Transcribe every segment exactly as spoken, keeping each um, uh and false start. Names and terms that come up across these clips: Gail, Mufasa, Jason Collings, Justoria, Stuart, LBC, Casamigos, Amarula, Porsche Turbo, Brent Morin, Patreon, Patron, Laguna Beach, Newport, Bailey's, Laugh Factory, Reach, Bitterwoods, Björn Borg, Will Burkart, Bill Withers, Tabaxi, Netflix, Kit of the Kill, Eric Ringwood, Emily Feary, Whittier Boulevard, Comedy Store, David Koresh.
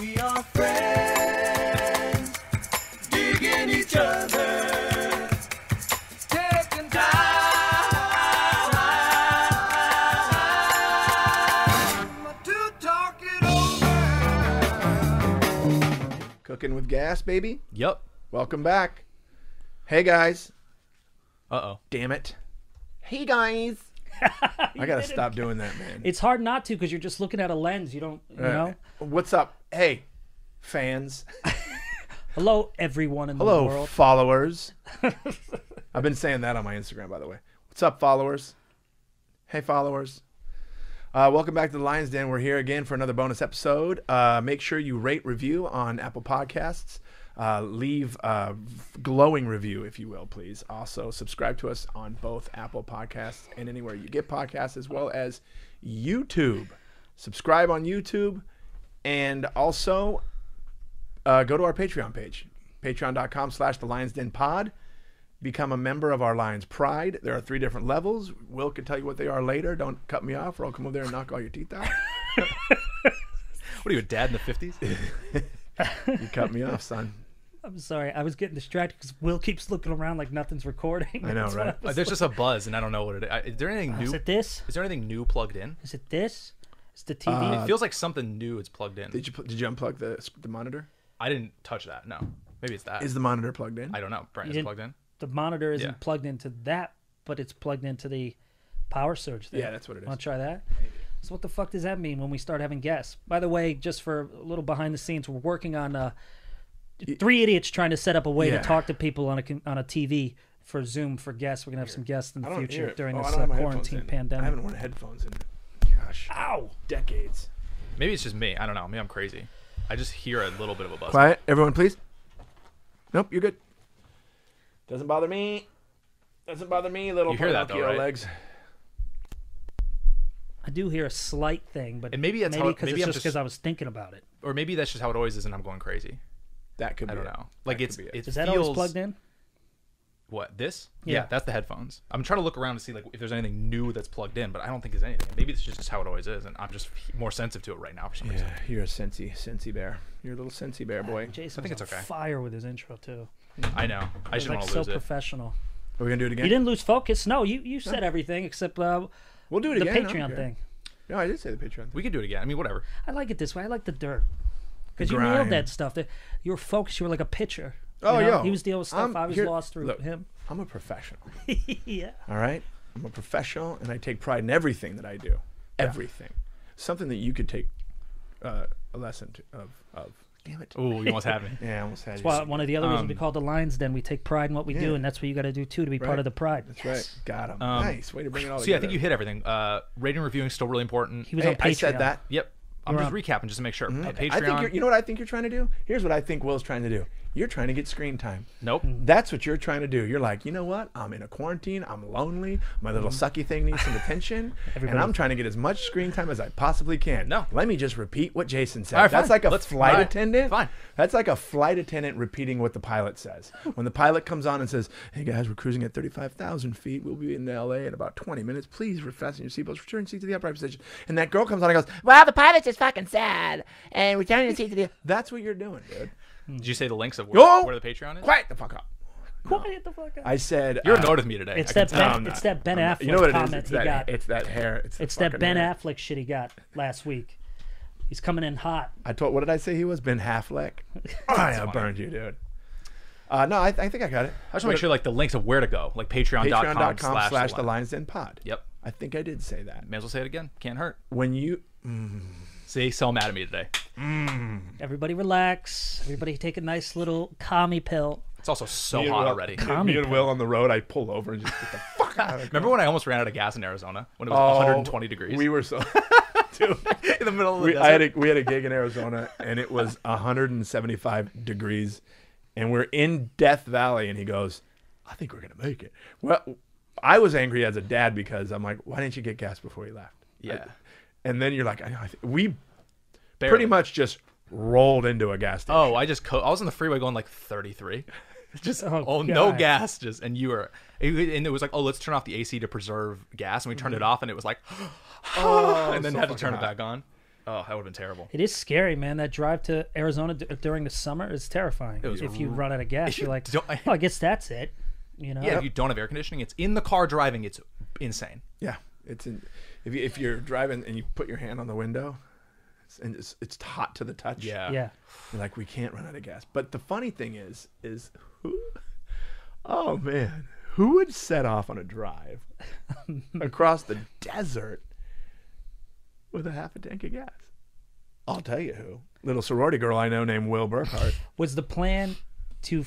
We are friends, digging each other, taking time to talk it over. Cooking with gas, baby? Yep. Welcome back. Hey, guys. Uh-oh. Damn it. Hey, guys. I gotta stop doing that, man. It's hard not to because you're just looking at a lens. You don't, you know. What's up? Hey, fans. Hello, everyone in Hello, the world. Hello, followers. I've been saying that on my Instagram, by the way. What's up, followers? Hey, followers. Uh, welcome back to the Lion's Den. We're here again for another bonus episode. Uh, make sure you rate, review on Apple Podcasts. Uh, leave a glowing review, if you will, please. Also, subscribe to us on both Apple Podcasts and anywhere you get podcasts, as well as YouTube. Subscribe on YouTube, and also uh, go to our Patreon page, patreon dot com slash the Lions Den Pod. Become a member of our Lions Pride. There are three different levels. Will can tell you what they are later. Don't cut me off, or I'll come over there and knock all your teeth out. What are you, a dad in the fifties? You cut me off, son. I'm sorry. I was getting distracted because Will keeps looking around like nothing's recording. I know, right? I uh, there's just a buzz, and I don't know what it is. Is there anything uh, new? Is it this? Is there anything new plugged in? Is it this? Is the T V? Uh, it feels like something new is plugged in. Did you Did you unplug the the monitor? I didn't touch that. No, maybe it's that. Is the monitor plugged in? I don't know. Brian, is it plugged in? The monitor isn't yeah. plugged into that, but it's plugged into the power surge thing. Yeah, that's what it is. Want to try that? Maybe. So what the fuck does that mean when we start having guests? By the way, just for a little behind the scenes, we're working on uh, three idiots trying to set up a way yeah. to talk to people on a on a T V for Zoom for guests. We're gonna have some guests in the future during oh, this uh, quarantine pandemic. I haven't worn headphones in, gosh, ow, decades. Maybe it's just me. I don't know. Maybe I'm crazy. I just hear a little bit of a buzz. Quiet, everyone, please. Nope, you're good. Doesn't bother me. Doesn't bother me. Little you hear that though, right? Legs. I do hear a slight thing, but and maybe that's maybe because it's I'm just because I was thinking about it, or maybe that's just how it always is, and I'm going crazy. That could be. I don't it. know. Like that it's it. It is that feels... always plugged in? What this? Yeah. yeah, that's the headphones. I'm trying to look around to see like if there's anything new that's plugged in, but I don't think there's anything. Maybe it's just how it always is, and I'm just more sensitive to it right now for some yeah, reason. You're a sensey, sensey bear. You're a little sensey bear boy. Jason, I think it's okay. Fire with his intro too. I know. I should like want to so lose it. So professional. Are we gonna do it again? You didn't lose focus. No, you you said no. everything except. Uh, We'll do it the again. The Patreon no, thing. No, I did say the Patreon thing. We could do it again. I mean, whatever. I like it this way. I like the dirt. Because you nailed that stuff. You were focused. You were like a pitcher. Oh, you know? yeah. He was dealing with stuff. I'm, I was here, lost through look, him. I'm a professional. Yeah. All right? I'm a professional, and I take pride in everything that I do. Everything. Yeah. Something that you could take uh, a lesson to, of, of. Damn it. Oh, you almost had me. Yeah, I almost had you. That's why one of the other um, reasons we call the Lion's Den. We take pride in what we yeah. do, and that's what you got to do, too, to be right. part of the pride. That's yes. right. Got him. Um, nice. Way to bring it all so together. So, yeah, I think you hit everything. Uh, rating and reviewing is still really important. He was hey, on Patreon. I said that. Yep. I'm We're just on. recapping just to make sure. Mm-hmm. Patreon. I think you're, you know what I think you're trying to do? Here's what I think Will's trying to do. You're trying to get screen time. Nope. That's what you're trying to do. You're like, you know what? I'm in a quarantine. I'm lonely. My little sucky thing needs some attention. Everybody and I'm trying to get as much screen time as I possibly can. No. Let me just repeat what Jason said. Right, That's fine. like a Let's, flight right. attendant. Fine. That's like a flight attendant repeating what the pilot says. When the pilot comes on and says, hey, guys, we're cruising at thirty-five thousand feet. We'll be in L A in about twenty minutes. Please fasten your seatbelts. Return your seat to the upright position. And that girl comes on and goes, well, the pilot's just fucking sad. And return your seat to the... That's what you're doing, dude. Did you say the links of where, oh, where the Patreon is? Quiet the fuck up. No. Quiet the fuck up. I said... You're annoyed uh, with me today. It's, that ben, no, it's that Ben Affleck you know what comment it is? It's he that, got. It's that hair. It's, it's that Ben hair. Affleck shit he got last week. He's coming in hot. I told. What did I say he was? Ben Affleck? I funny. burned you, dude. Uh, no, I, I think I got it. I just want to make sure like the links of where to go. Like patreon dot com slash the Lions Den Pod. Yep. I think I did say that. May as well say it again. Can't hurt. When you... Mm. See, so mad at me today. Mm. Everybody relax. Everybody take a nice little commie pill. It's also so me hot Will, already. Me and Will on the road, I pull over and just get the fuck out of the car. Remember when I almost ran out of gas in Arizona? When it was oh, one hundred twenty degrees? We were so... Dude, in the middle of the we, I had a, we had a gig in Arizona, and it was one hundred seventy-five degrees. And we're in Death Valley, and he goes, I think we're going to make it. Well, I was angry as a dad because I'm like, why didn't you get gas before you left? Yeah. I, And then you're like, I know, I we Barely. pretty much just rolled into a gas station. Oh, I just, co I was on the freeway going like thirty-three. Just, oh, oh no gas. Just, and you were, and it was like, oh, let's turn off the A C to preserve gas. And we turned mm-hmm. it off and it was like, oh, and then so had to turn hot. it back on. Oh, that would have been terrible. It is scary, man. That drive to Arizona d during the summer is terrifying. It was if you run out of gas, you're like, oh, I guess that's it. You know? Yeah, yep. If you don't have air conditioning, it's in the car driving. It's insane. Yeah, it's in, if you, if you're driving and you put your hand on the window, it's, and it's it's hot to the touch. Yeah, yeah. You're like, we can't run out of gas. But the funny thing is, is who? Oh man, who would set off on a drive across the desert with a half a tank of gas? I'll tell you who. Little sorority girl I know named Will Burkhart. Was the plan to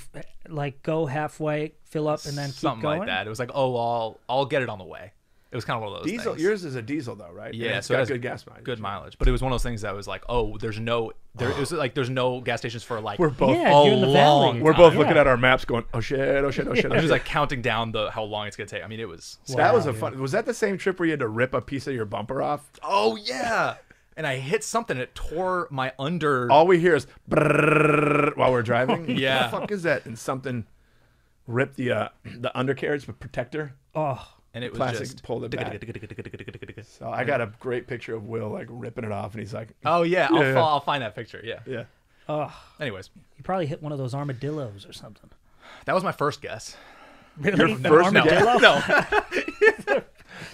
like go halfway, fill up, and then something keep going? Like that. It was like, oh, I'll I'll get it on the way. It was kind of one of those diesel things. Yours is a diesel though, right? Yeah, it's so got it good gas mileage. Good mileage, but it was one of those things that was like, oh, there's no, there it was like there's no gas stations for like we're both yeah, a in the long time. We're both yeah. looking at our maps, going, oh shit, oh shit, oh shit. Yeah. I was just like counting down the how long it's gonna take. I mean, it was wow, that was a fun. Yeah. Was that the same trip where you had to rip a piece of your bumper off? Oh yeah. And I hit something. It tore my under. All we hear is brrrr while we're driving. Yeah, what the fuck is that? And something ripped the uh, the undercarriage, the protector. Oh, and it was plastic, just pulled it back. So I got a great picture of Will like ripping it off, and he's like, "Oh yeah, I'll, yeah. I'll find that picture." Yeah, yeah. Oh. Anyways, you probably hit one of those armadillos or something. That was my first guess. Really? Your first no, armadillo? No.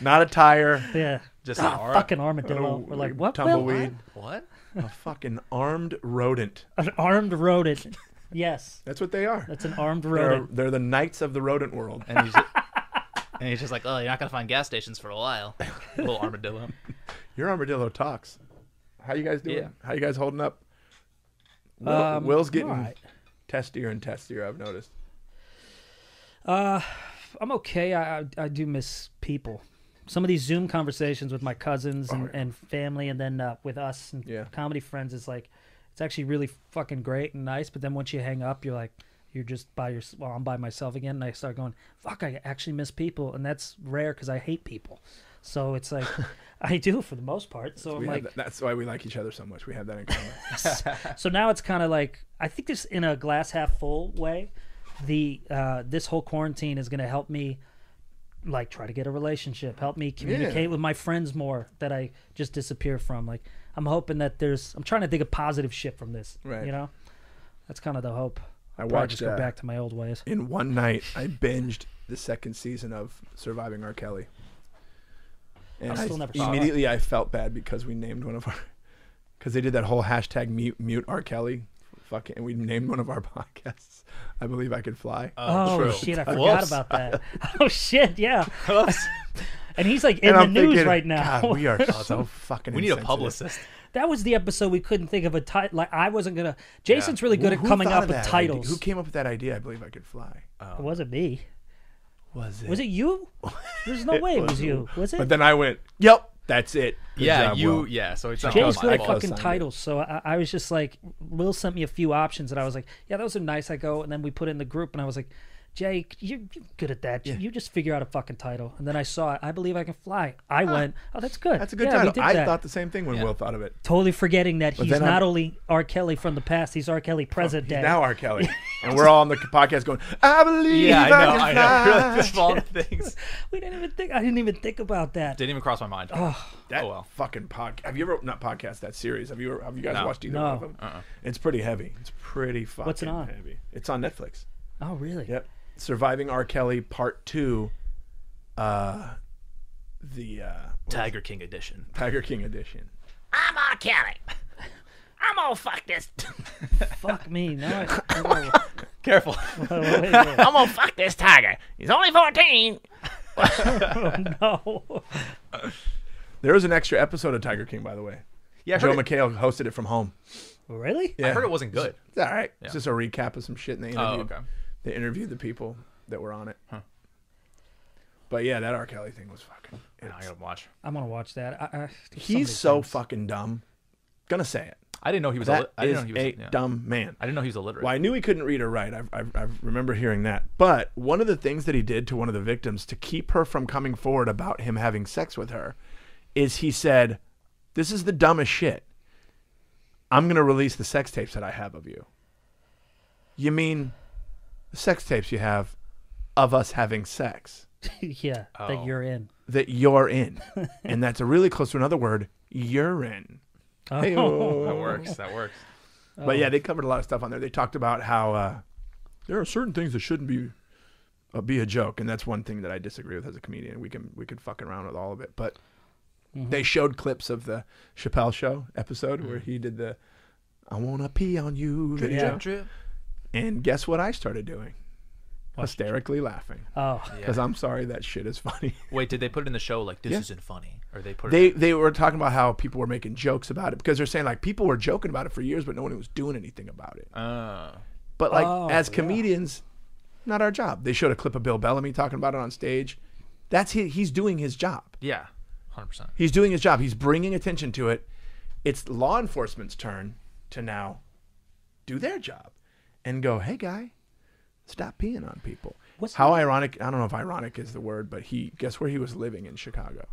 Not a tire. Yeah. Just ah, an fucking armadillo. We're like, what? Tumbleweed. Will? What? A fucking armed rodent. An armed rodent. Yes. That's what they are. That's an armed rodent. They're, they're the knights of the rodent world. And he's, just, and he's just like, oh, you're not going to find gas stations for a while. Little armadillo. Your armadillo talks. How you guys doing? Yeah. How you guys holding up? Will, um, Will's getting right. testier and testier, I've noticed. Uh, I'm okay. I, I, I do miss people. Some of these Zoom conversations with my cousins and, oh, yeah. and family and then uh, with us and yeah. comedy friends is like, it's actually really fucking great and nice. But then once you hang up, you're like, you're just by yourself. Well, I'm by myself again. And I start going, fuck, I actually miss people. And that's rare because I hate people. So it's like, I do for the most part. So, so I'm like, that, that's why we like each other so much. We have that in common. So now it's kind of like, I think this in a glass half full way, the uh, this whole quarantine is going to help me like try to get a relationship, help me communicate yeah. with my friends more that I just disappear from. Like I'm hoping that there's, I'm trying to think of positive shit from this, right? You know, that's kind of the hope. I I'll watched just go uh, back to my old ways. In one night I binged the second season of Surviving R. Kelly, and I still I, never saw immediately that. I felt bad because we named one of our, because they did that whole hashtag mute mute R. Kelly fucking, and we named one of our podcasts I Believe I Could Fly. Oh, true. Shit, I forgot Whoops. About that. Oh shit, yeah. And he's like in the news thinking, right now. God, we are so fucking we need a publicist. That was the episode we couldn't think of a title. Like I wasn't gonna Jason's yeah. really good well, at coming up with titles. Idea? Who came up with that idea, I Believe I Could Fly? Um, it wasn't me. Was it? Was it you? There's no way it was you. Was it? But then I went, yep. That's it. Good yeah, job, you. Will. Yeah, so it's not Jay's good at fucking titles. So I, I was just like, Will sent me a few options, and I was like, yeah, those are nice. I go, and then we put it in the group, and I was like, Jay, you're, you're good at that. Yeah. You just figure out a fucking title. And then I saw it. I Believe I Can Fly. I ah, went, oh, that's good. That's a good yeah, title. I that. Thought the same thing when yeah. Will thought of it. Totally forgetting that but he's not I'm... only R. Kelly from the past, he's R. Kelly present oh, day. Now R. Kelly. And we're all on the podcast going, I believe yeah, I, I know, can I know. Fly. Really, just all the things. We didn't even think, I didn't even think about that. Didn't even cross my mind. Oh, that oh, well. Fucking podcast. Have you ever, not podcast, that series. Have you ever, have you guys no. watched either no. one of them? Uh-uh. It's pretty heavy. It's pretty fucking What's it on? Heavy. It's on Netflix. Oh, really? Yep. Surviving R. Kelly Part Two, uh, the uh, Tiger King edition. Tiger King edition. I'm R. Kelly. I'm all fuck this. Fuck me. No, I, no. Careful. Wait, wait, wait. I'm gonna fuck this tiger. He's only fourteen. Oh, no. There was an extra episode of Tiger King, by the way. Yeah, Joe McHale hosted it from home. Really? Yeah. I heard it wasn't good. It's all right. Yeah. It's just a recap of some shit in the interview. Oh, okay. They interviewed the people that were on it. Huh. But yeah, that R. Kelly thing was fucking... I gotta watch. I'm gonna watch that. I, I, he's so things. fucking dumb. Gonna say it. I didn't know he was... That I didn't is know he was, a yeah. dumb man. I didn't know he was illiterate. Well, I knew he couldn't read or write. I, I, I remember hearing that. But one of the things that he did to one of the victims to keep her from coming forward about him having sex with her is he said, this is the dumbest shit. I'm gonna release the sex tapes that I have of you. You mean... sex tapes you have of us having sex. Yeah, oh. that you're in. That you're in. And that's a really close to another word, urine. Oh. Hey-o. That works. That works. Oh. But yeah, they covered a lot of stuff on there. They talked about how uh, there are certain things that shouldn't be uh, be a joke, and that's one thing that I disagree with as a comedian. We can we can fuck around with all of it, but mm-hmm. they showed clips of the Chappelle Show episode mm-hmm. where he did the "I wanna pee on you" video, yeah. trip. And guess what I started doing? Watch hysterically laughing. Oh, because yeah. I'm sorry, that shit is funny. Wait, did they put it in the show like this yeah. isn't funny, or they put it they in... they were talking about how people were making jokes about it because they're saying like people were joking about it for years, but no one was doing anything about it. Uh, but like oh, as comedians, yeah. not our job. They showed a clip of Bill Bellamy talking about it on stage. That's his, he's doing his job. Yeah, one hundred percent. He's doing his job. He's bringing attention to it. It's law enforcement's turn to now do their job and go, hey guy. Stop peeing on people. What's How that? ironic, I don't know if ironic is the word, but he, guess where he was living in Chicago?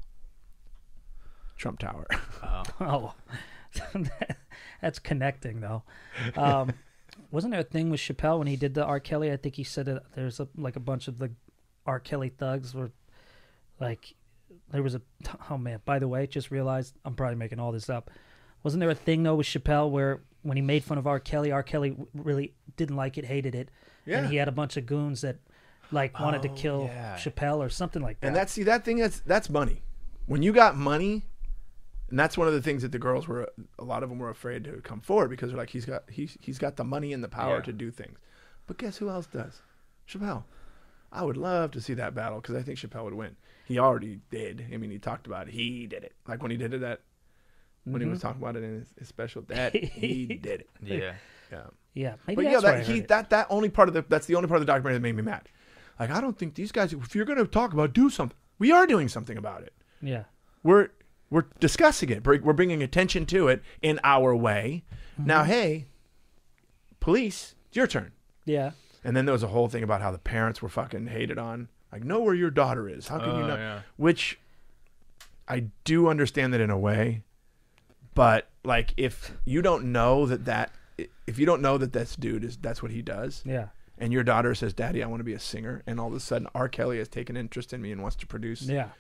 Trump Tower. Oh. oh. That's connecting, though. Um, wasn't there a thing with Chappelle when he did the R. Kelly? I think he said that there's a, like a bunch of the R. Kelly thugs were like, there was a, oh man, by the way, just realized I'm probably making all this up. Wasn't there a thing, though, with Chappelle where when he made fun of R. Kelly, R. Kelly really didn't like it, hated it. Yeah. And he had a bunch of goons that, like, wanted oh, to kill yeah. Chappelle or something like that. And that's see that thing that's that's money. When you got money, and that's one of the things that the girls were a lot of them were afraid to come forward because they're like he's got he's he's got the money and the power yeah. to do things. But guess who else does? Chappelle. I would love to see that battle because I think Chappelle would win. He already did. I mean, he talked about it. He did it. Like when he did it at when mm-hmm. he was talking about it in his, his special, that he did it. Yeah. Yeah. Yeah, maybe but that's yeah, that, he, that that only part of the that's the only part of the documentary that made me mad. Like, I don't think these guys. If you're going to talk about do something, we are doing something about it. Yeah, we're we're discussing it. We're bringing attention to it in our way. Mm-hmm. Now, hey, police, it's your turn. Yeah. And then there was a whole thing about how the parents were fucking hated on. Like, know where your daughter is. How can uh, you know? Yeah. Which I do understand that in a way, but like if you don't know that that. If you don't know that this dude is that's what he does, yeah, and your daughter says, "Daddy, I want to be a singer," and all of a sudden R. Kelly has taken interest in me and wants to produce, yeah,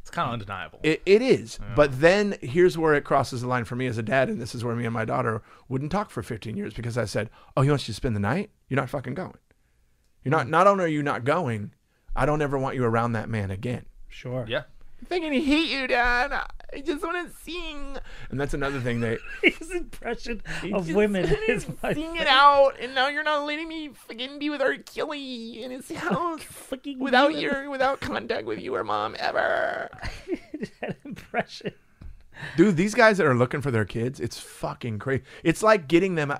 it's kind of undeniable. It, it is, yeah. But then here's where it crosses the line for me as a dad, and this is where me and my daughter wouldn't talk for fifteen years because I said, "Oh, he wants you to spend the night? You're not fucking going. You're not. Not only are you not going, I don't ever want you around that man again." Sure. Yeah. I'm thinking he hate you, Dad. I just want to sing. And that's another thing they... His impression of women is my sing thing. It out, and now you're not letting me fucking be with R. Kelly in his house fucking without women. your without contact with you or mom ever. That impression. Dude, these guys that are looking for their kids, it's fucking crazy. It's like getting them...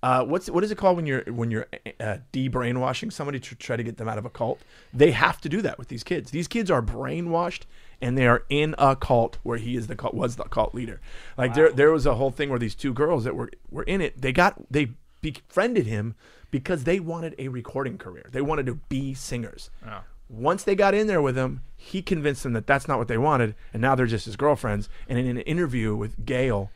Uh, what's what is it called when you're when you're uh, de-brainwashing somebody to try to get them out of a cult? They have to do that with these kids. These kids are brainwashed, and they are in a cult where he is the cult was the cult leader. Like wow. there there was a whole thing where these two girls that were were in it. They got they befriended him because they wanted a recording career. They wanted to be singers. Oh. Once they got in there with him, he convinced them that that's not what they wanted, and now they're just his girlfriends. And in an interview with Gail,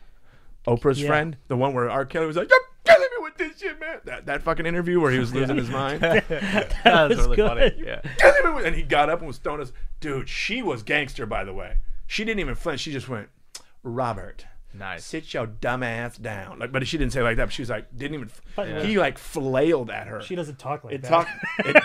Oprah's yeah. friend, the one where R. Kelly was like, "Yep. Get me with this shit, man." That, that fucking interview where he was losing yeah. his mind. that, that, that was, was really good. funny. Yeah. Get me with, and he got up and was throwing us. Dude, she was gangster, by the way. She didn't even flinch. She just went, "Robert, nice. Sit your dumb ass down." Like, but she didn't say it like that. But she was like, didn't even. Yeah. He like flailed at her. She doesn't talk like it that. Talk, it,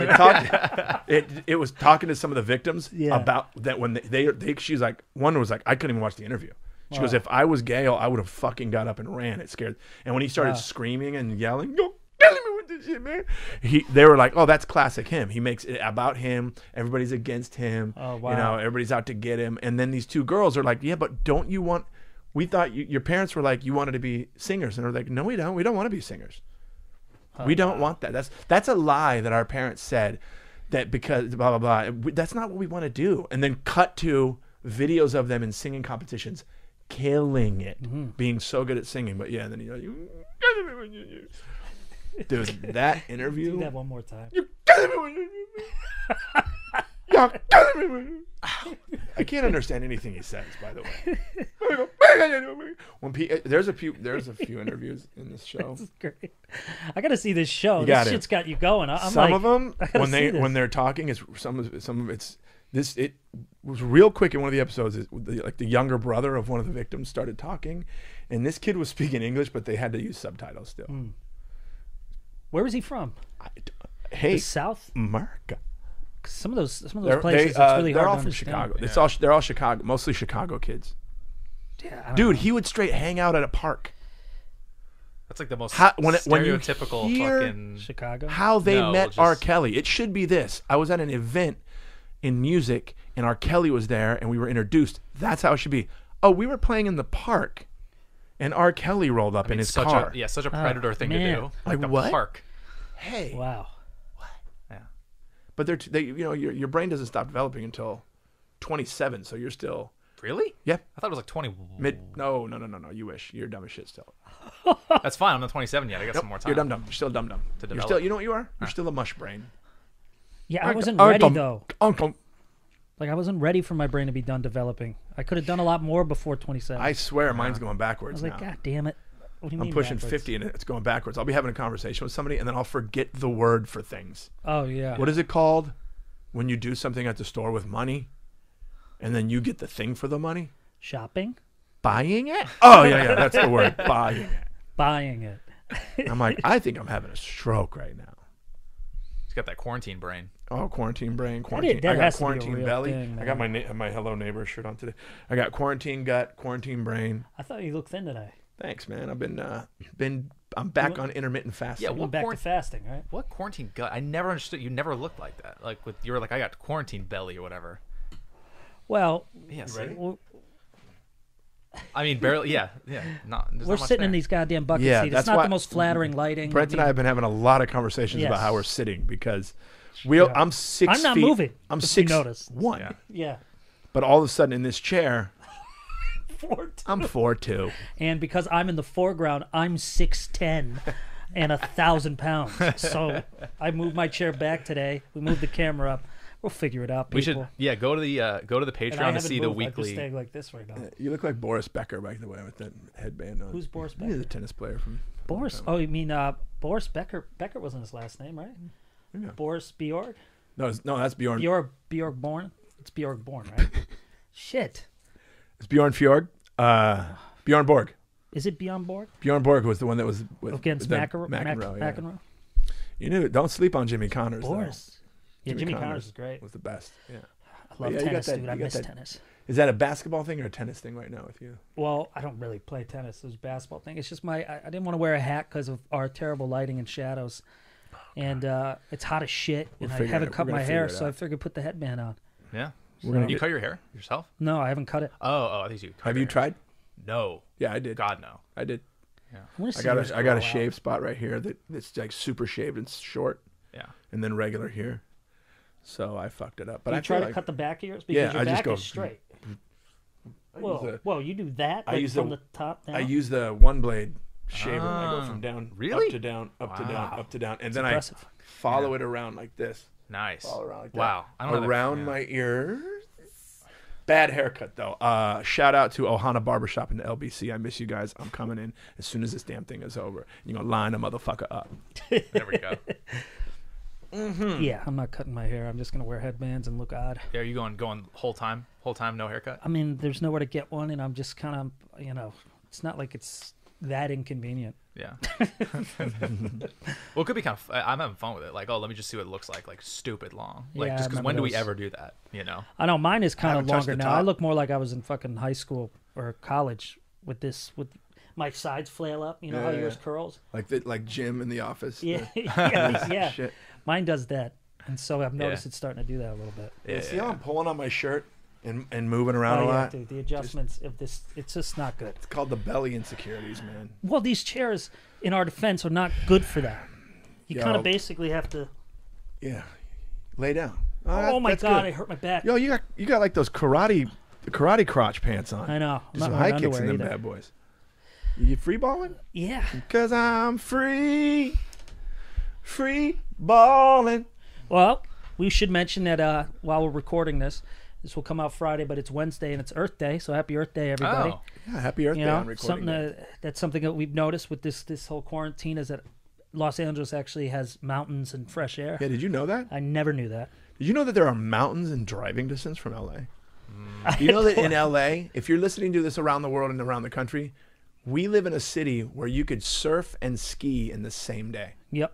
it, talked, it it was talking to some of the victims yeah. about that when they, they they she was like one was like I couldn't even watch the interview. She wow. goes, "If I was Gail, I would have fucking got up and ran." It scared. And when he started wow. screaming and yelling, "Yo, tell me what this shit, man!" He, they were like, "Oh, that's classic him. He makes it about him. Everybody's against him. Oh, wow. You know, everybody's out to get him." And then these two girls are like, "Yeah, but don't you want? We thought you, your parents were like you wanted to be singers," and they're like, "No, we don't. We don't want to be singers. Oh, we don't wow. want that. That's that's a lie that our parents said that because blah blah blah. That's not what we want to do." And then cut to videos of them in singing competitions. Killing it, mm-hmm. being so good at singing, but yeah, and then you're like, dude, that interview. Do that one more time. I can't understand anything he says. By the way, when P, there's a few, there's a few interviews in this show. This is great. I gotta see this show. You this got shit's it. got you going. I'm some like, of them when they this. when they're talking is some of some of it's. this it was real quick in one of the episodes. It, the, like the younger brother of one of the victims started talking, and this kid was speaking English, but they had to use subtitles still. Mm. Where was he from? I, hey, the South America. Some of those, some of those they're, places. They, uh, it's really they're hard all to from understand. Chicago. Yeah. It's all they're all Chicago, mostly Chicago kids. Yeah, dude, know. he would straight hang out at a park. That's like the most how, when it, stereotypical when you hear fucking Chicago. How they no, met just... R. Kelly. It should be this. I was at an event in music, and R. Kelly was there, and we were introduced. That's how it should be. Oh, we were playing in the park, and R. Kelly rolled up I mean, in his such car. A, yeah, such a predator oh, thing man. to do. Like, like the what? Park. Hey. Wow. But they're, they, you know, your, your brain doesn't stop developing until twenty-seven, so you're still... Really? Yeah. I thought it was like twenty. Mid, no, no, no, no, no. You wish. You're dumb as shit still. That's fine. I'm not twenty-seven yet. I got nope, some more time. You're dumb dumb. You're still dumb dumb. To develop. You're still, you know what you are? You're huh. still a mush brain. Yeah, I wasn't ready, though. Like, I wasn't ready for my brain to be done developing. I could have done a lot more before twenty-seven. I swear, yeah. mine's going backwards now. I was like, now. God damn it. What do you I'm mean pushing backwards? fifty and it's going backwards. I'll be having a conversation with somebody and then I'll forget the word for things. Oh, yeah. What is it called when you do something at the store with money and then you get the thing for the money? Shopping? Buying it? Oh, yeah, yeah. That's the word. Buying it. Buying it. I'm like, I think I'm having a stroke right now. He's got that quarantine brain. Oh, quarantine brain. Quarantine. That that I got quarantine belly. Thing, I got my, my Hello Neighbor shirt on today. I got quarantine gut, quarantine brain. I thought you looked thin today. Thanks, man. I've been, uh, been. I'm back went, on intermittent fasting. Yeah, we're back to fasting, right? What quarantine gut? I never understood. You never looked like that. Like with you were like, I got quarantine belly or whatever. Well, yes. Ready? Well, I mean, barely. Yeah, yeah. Not, we're not sitting there. in these goddamn bucket yeah, seats. It's not why, the most flattering lighting. Brent and I have been having a lot of conversations yes. about how we're sitting because we. Yeah. I'm six. I'm not feet, moving. I'm six. You notice one. Yeah. yeah. But all of a sudden, in this chair. Four two. I'm four two, and because I'm in the foreground, I'm six ten, and a thousand pounds. So I moved my chair back today. We moved the camera up. We'll figure it out. People. We should, yeah, go to the uh, go to the Patreon to see moved. the weekly. I'm staying like this right now. You look like Boris Becker, by the way, with that headband on. Who's Boris Becker? He's a tennis player from Boris. Oh, you mean uh, Boris Becker? Becker wasn't his last name, right? Yeah. Boris Bjorg. No, no, that's Bjorn. Bjorg Bjorg Born. It's Bjorg Born, right? Shit. It's Björn Fjord, uh, Björn Borg. Is it Björn Borg? Björn Borg was the one that was with, against with McEnroe. McEnroe, Mac yeah. You knew it. Don't sleep on Jimmy Connors. Boris. Yeah, Jimmy, Jimmy Connors, Connors is great. Was the best. Yeah. I love yeah, tennis, that, dude. I miss that. tennis. Is that a basketball thing or a tennis thing right now with you? Well, I don't really play tennis. It was a basketball thing. It's just my. I, I didn't want to wear a hat because of our terrible lighting and shadows, oh, and uh, it's hot as shit. We'll and I haven't it. cut my hair, so I figured put the headband on. Yeah. So you get... cut your hair yourself? No, I haven't cut it. Oh, oh I think you. Cut Have you hair. tried? No. Yeah, I did. God, no. I did. Yeah. I, I got a I got a shave spot right here that that's like super shaved and short. Yeah. And then regular here, so I fucked it up. But you I try to like... cut the back of yours because yeah, your I back just go... is straight. Whoa, the... whoa! You do that? Like I use from the... the top down? I use the one blade shaver. Uh, I go from down, really? up to down, up wow. to down, up to down, and that's then impressive. I follow yeah. it around like this. Nice. All around like that. Wow. I don't around know that, yeah. my ears. Bad haircut, though. Uh, shout out to Ohana Barbershop in the L B C. I miss you guys. I'm coming in as soon as this damn thing is over. You're going to line a motherfucker up. There we go. Mm-hmm. Yeah, I'm not cutting my hair. I'm just going to wear headbands and look odd. Yeah, are you going going whole time? Whole time, no haircut? I mean, there's nowhere to get one, and I'm just kind of, you know, it's not like it's that inconvenient. Yeah. Well, it could be kind of. I'm having fun with it. Like, oh, let me just see what it looks like. Like, stupid long. Like, yeah, just because when those. do we ever do that? You know. I know mine is kind of longer now. Top. I look more like I was in fucking high school or college with this. With my sides flail up. You know yeah, how yeah. yours curls. Like the, like Jim in The Office. Yeah, the... yeah, yeah. Shit. Mine does that, and so I've noticed yeah. it's starting to do that a little bit. Yeah, yeah, see yeah. how I'm pulling on my shirt and and moving around oh, a yeah, lot. Dude, the adjustments just, of this, it's just not good. It's called the belly insecurities, man. Well, these chairs, in our defense, are not good for that. You kind of basically have to. Yeah, lay down. Oh, oh that, my god, good. I hurt my back. Yo, you got you got like those karate karate crotch pants on. I know. I'm not some high kicks in them either. Bad boys. You free balling? Yeah. Because I'm free, free balling. Well, we should mention that uh, while we're recording this. This will come out Friday, but it's Wednesday and it's Earth Day, so happy Earth Day, everybody! Oh, yeah, happy Earth you Day! Know, I'm recording something that. That's something that we've noticed with this this whole quarantine is that Los Angeles actually has mountains and fresh air. Yeah, did you know that? I never knew that. You know that there are mountains in driving distance from L A? Mm. You know that in L A, if you're listening to this around the world and around the country, we live in a city where you could surf and ski in the same day. Yep.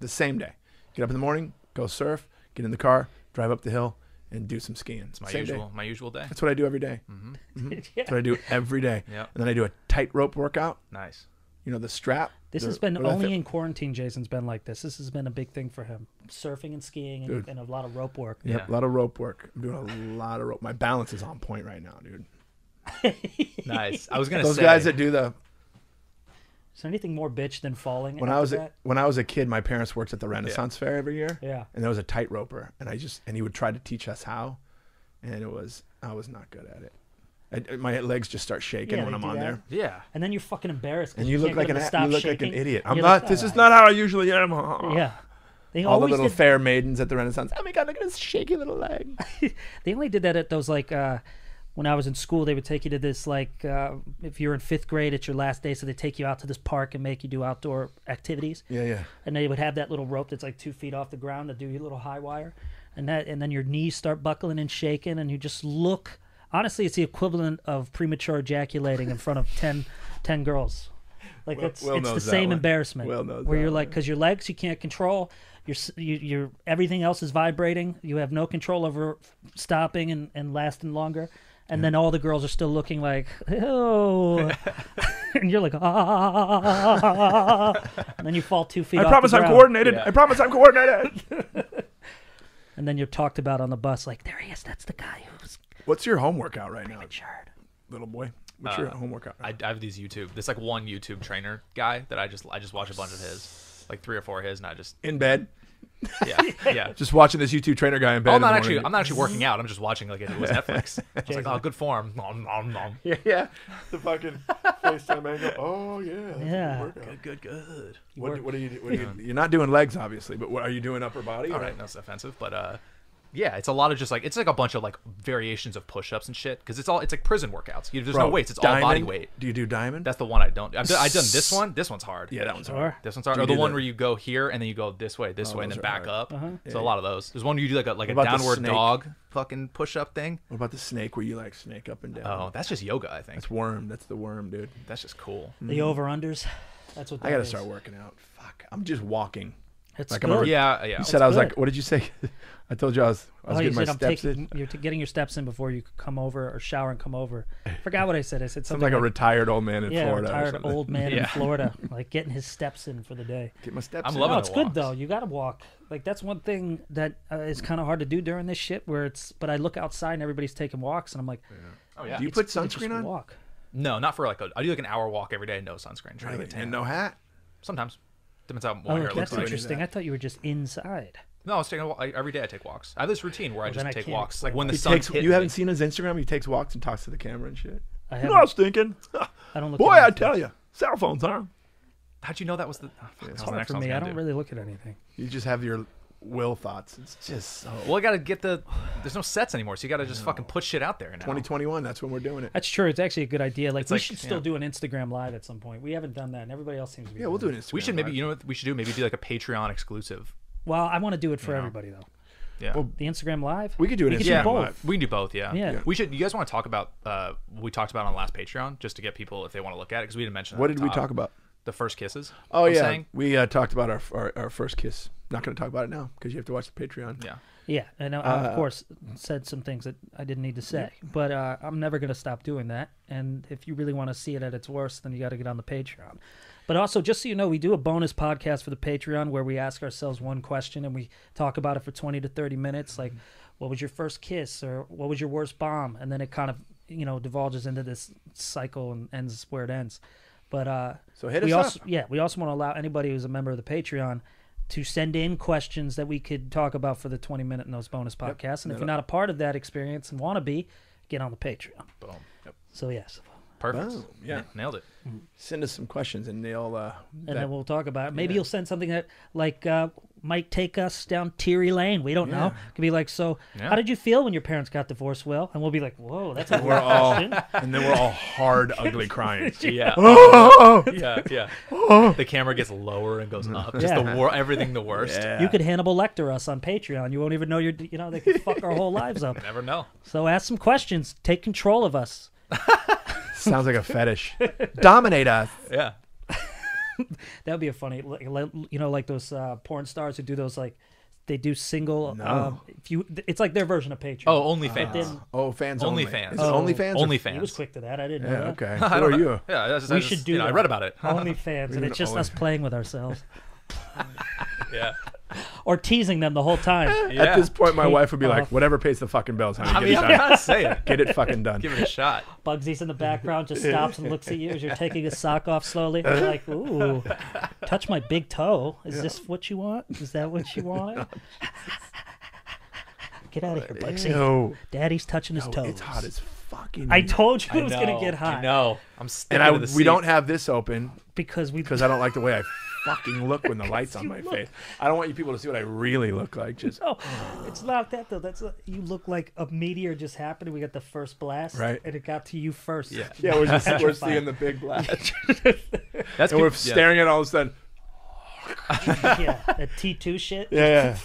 The same day. Get up in the morning, go surf, get in the car, drive up the hill, and do some skiing. It's my same usual day. my usual day. That's what I do every day. Mm-hmm. Mm-hmm. Yeah. That's what I do every day. Yep. And then I do a tightrope workout. Nice. You know, the strap. This the, has been only in quarantine. Jason's been like this. This has been a big thing for him. Surfing and skiing and, and a lot of rope work. Yep, yeah, a lot of rope work. I'm doing a lot of rope. My balance is on point right now, dude. Nice. I was gonna Those say. Those guys that do the. Is there anything more bitch than falling? When I was a, when I was a kid, my parents worked at the Renaissance yeah. Fair every year. Yeah. And there was a tightroper, and I just and he would try to teach us how, and it was I was not good at it. I, my legs just start shaking yeah, when I'm on that. there. Yeah. And then you're fucking embarrassed. And you, you look like an you look shaking. like an idiot. I'm you're not. Like, this right. is not how I usually am. Yeah. They All the little did... fair maidens at the Renaissance. Oh my God! Look at this shaky little leg. They only did that at those like. Uh, When I was in school, they would take you to this, like, uh, if you're in fifth grade, it's your last day, so they take you out to this park and make you do outdoor activities. Yeah, yeah. And they would have that little rope that's like two feet off the ground to do your little high wire. And that, and then your knees start buckling and shaking, and you just look. Honestly, it's the equivalent of premature ejaculating in front of ten, ten girls. Like, well, that's, well it's the same one. embarrassment. Well where you're like, because your legs, you can't control. Your, your, your, everything else is vibrating. You have no control over stopping and, and lasting longer. And yeah. then all the girls are still looking like, oh, and you're like, ah, and then you fall two feet. I off promise the I'm ground. coordinated. Yeah. I promise I'm coordinated. And then you're talked about on the bus, like, there he is. That's the guy who's. What's your home workout right now, little boy? What's uh, your home workout? Right I, I have these YouTube. This like one YouTube trainer guy that I just I just watch a bunch of his, like three or four of his, and I just in bed. Yeah, yeah. Just watching this YouTube trainer guy in bed. Oh, I'm not in the actually. Morning. I'm not actually working out. I'm just watching like it was Netflix. I was like, oh, good form. Nom, nom, nom. Yeah, yeah. The fucking FaceTime angle. Oh yeah. Yeah. Good, good, good. You what, what are you? What are you you're not doing legs, obviously. But what are you doing? Upper body. All or? right, that's offensive, but uh, yeah, it's a lot of just like it's like a bunch of like variations of push-ups and shit because it's all it's like prison workouts. You there's Bro, no weights. It's diamond? all body weight. Do you do diamond? That's the one I don't. I've done, I've done this one. This one's hard. Yeah, that one's hard. This one's hard. Or the one that? where you go here and then you go this way, this oh, way, and then back hard. up. Uh-huh. So yeah. a lot of those. There's one where you do like a like a downward dog fucking push-up thing. What about the snake where you like snake up and down? Oh, that's just yoga, I think. That's worm. That's the worm, dude. That's just cool. The mm. over-unders. That's what that I gotta is. start working out. Fuck, I'm just walking. It's like, good. Yeah, yeah. You said it's I was good. like, what did you say? I told you I was, I was oh, getting my said, steps taking, in. You're getting your steps in before you come over or shower and come over. I forgot what I said. I said something like, like a retired old man in yeah, Florida. Yeah, retired old man yeah. in Florida, like getting his steps in for the day. Get my steps I'm in. Loving no, it's good, though. You got to walk. Like, that's one thing that uh, is kind of hard to do during this shit where it's, but I look outside and everybody's taking walks and I'm like, yeah. oh, yeah. Do you put sunscreen on? Walk. No, not for like a, I do like an hour walk every day, no sunscreen. Trying really? to get And no hat? Sometimes. Depends how oh, okay, that's interesting. That. I thought you were just inside. No, I was taking a walk. I, every day I take walks. I have this routine where well, I just I take walks. Like when the sun takes, hit You me. haven't seen his Instagram? He takes walks and talks to the camera and shit. I you know what I was thinking? I don't look Boy, I tell you. Cell phones, huh? How'd you know that was the... Oh, yeah, it's hard for me. I don't do. really look at anything. You just have your will thoughts. It's just so... Well, I got to get the... There's no sets anymore, so you got to just fucking put shit out there now. twenty twenty-one, that's when we're doing it. That's true. It's actually a good idea. Like, it's we like, should still yeah. do an Instagram live at some point. We haven't done that, and everybody else seems to be Yeah, we'll do an Instagram We should maybe... Live. You know what we should do? Maybe do like a Patreon exclusive. Well, I want to do it for yeah. everybody, though. Yeah. Well, the Instagram live? We could do it. We could do both. We can do both, yeah. yeah. yeah. We should... You guys want to talk about... Uh, what we talked about on last Patreon, just to get people, if they want to look at it, because we didn't mention that. What did we talk about? The first kisses. Oh, I'm yeah. Saying. We uh, talked about our, our, our first kiss. Not going to talk about it now because you have to watch the Patreon. Yeah. Yeah. And I, uh, of course, said some things that I didn't need to say. Yeah. But uh, I'm never going to stop doing that. And if you really want to see it at its worst, then you got to get on the Patreon. But also, just so you know, we do a bonus podcast for the Patreon where we ask ourselves one question and we talk about it for twenty to thirty minutes. Like, what was your first kiss or what was your worst bomb? And then it kind of, you know, divulges into this cycle and ends where it ends. But uh, so hit us we also, up. Yeah, we also want to allow anybody who's a member of the Patreon to send in questions that we could talk about for the twenty minute and those bonus podcasts. Yep. And if no, you're no. not a part of that experience and want to be, get on the Patreon. Boom. Yep. So, yes. Perfect. Oh, yeah. N- nailed it. Send us some questions and they'll... Uh, and that, then we'll talk about it. Maybe yeah. you'll send something that like uh, might take us down Teary Lane. We don't yeah. know. It could be like, so yeah. how did you feel when your parents got divorced, Will? And we'll be like, whoa, that's a we're all, question. And then we're all hard, ugly crying. Yeah. yeah, yeah. The camera gets lower and goes up. Just yeah. the war, everything the worst. Yeah. You could Hannibal Lecter us on Patreon. You won't even know you're, you know, they could fuck our whole lives up. You never know. So ask some questions. Take control of us. Sounds like a fetish. Dominate us. Yeah. That would be a funny, you know, like those uh, porn stars who do those, like, they do single. No. Um, if you, it's like their version of Patreon. Oh, OnlyFans. Uh, oh, fans only. OnlyFans. Oh, OnlyFans. OnlyFans. He was quick to that. I didn't yeah, know that. Okay. Who are you? Yeah, that's, that's we should just, do you know, I read about it. OnlyFans. And it's just us playing with ourselves. Yeah. Or teasing them the whole time. Yeah. At this point, my Take wife would be off. Like, whatever pays the fucking bills, honey. I get mean, it I'm done. Not saying. Get it fucking done. Give it a shot. Bugsy's in the background, just stops and looks at you as you're taking his sock off slowly. You're like, ooh, touch my big toe. Is yeah. this what you want? Is that what you want? No. Get out of here, Bugsy. Ew. Daddy's touching his no, toes. It's hot as fucking... I told you I it was going to get hot. I know. I'm sticking to the we seat. We don't have this open because we because I don't like the way I... fucking look when the light's on my look. face. I don't want you people to see what I really look like. Just no, oh. It's not that though. That's a, you look like a meteor just happened. We got the first blast, right? And it got to you first. Yeah, yeah. We're just we're seeing the big blast. That's and we're staring yeah. at all of a sudden. Yeah, that T two shit. Yeah.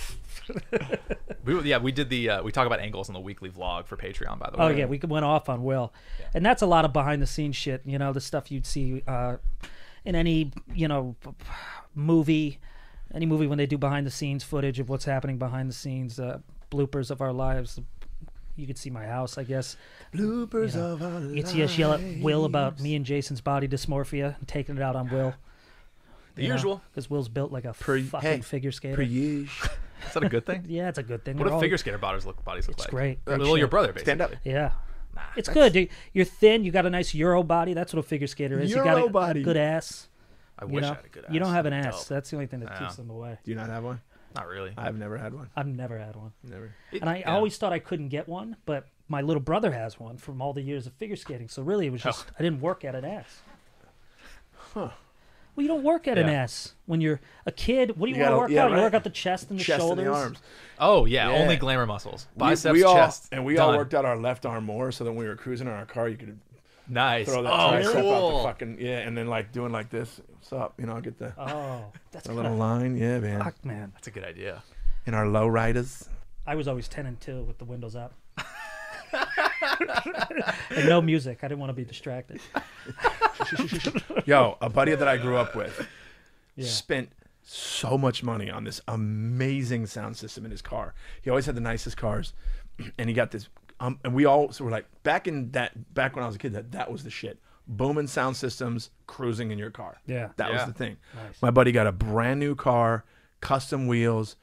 we yeah we did the uh, we talk about angles on the weekly vlog for Patreon, by the way. Oh yeah, we went off on Will, yeah. and that's a lot of behind the scenes shit. You know, the stuff you'd see. Uh, In any, you know, movie, any movie when they do behind the scenes footage of what's happening behind the scenes, uh, bloopers of our lives. You could see my house, I guess. Bloopers you know, of our lives. You could see us yell at Will about me and Jason's body dysmorphia and taking it out on Will. The you usual. Because Will's built like a per, fucking hey, figure skater. Per Is that a good thing? Yeah, it's a good thing. What We're do all... figure skater bodies look, bodies look it's like? It's great. They're little your brother, basically. Stand up. Yeah. Nah, it's that's... good. Dude. You're thin. You got a nice Euro body. That's what a figure skater is. Euro you got a body. Good ass. I wish you know? I had a good ass. You don't have an ass. Dope. That's the only thing that keeps them away. Do you not have one? Not really. I've never had one. I've never had one. Never. It, and I yeah. always thought I couldn't get one, but my little brother has one from all the years of figure skating. So really, it was just oh. I didn't work at an ass. Huh. Well, you don't work at yeah. an ass when you're a kid. What do you, you want to work yeah, out? Right. You work out the chest and the chest shoulders. And the arms. Oh, yeah, yeah, only glamour muscles. Biceps, we, we all, chest. And we done. all worked out our left arm more, so then when we were cruising in our car, you could nice. throw that oh, tricep cool. out the fucking... Yeah, and then like doing like this. What's up? You know, I'll get the, oh, that's the little line. Yeah, man. Fuck, man. That's a good idea. And our low riders. I was always ten and two with the windows up. And no music. I didn't want to be distracted. Yo, a buddy that I grew up with yeah. spent so much money on this amazing sound system in his car. He always had the nicest cars, and he got this. Um, and we all so we're like back in that back when I was a kid that that was the shit. Booming sound systems, cruising in your car. Yeah, that yeah. was the thing. Nice. My buddy got a brand new car, custom wheels,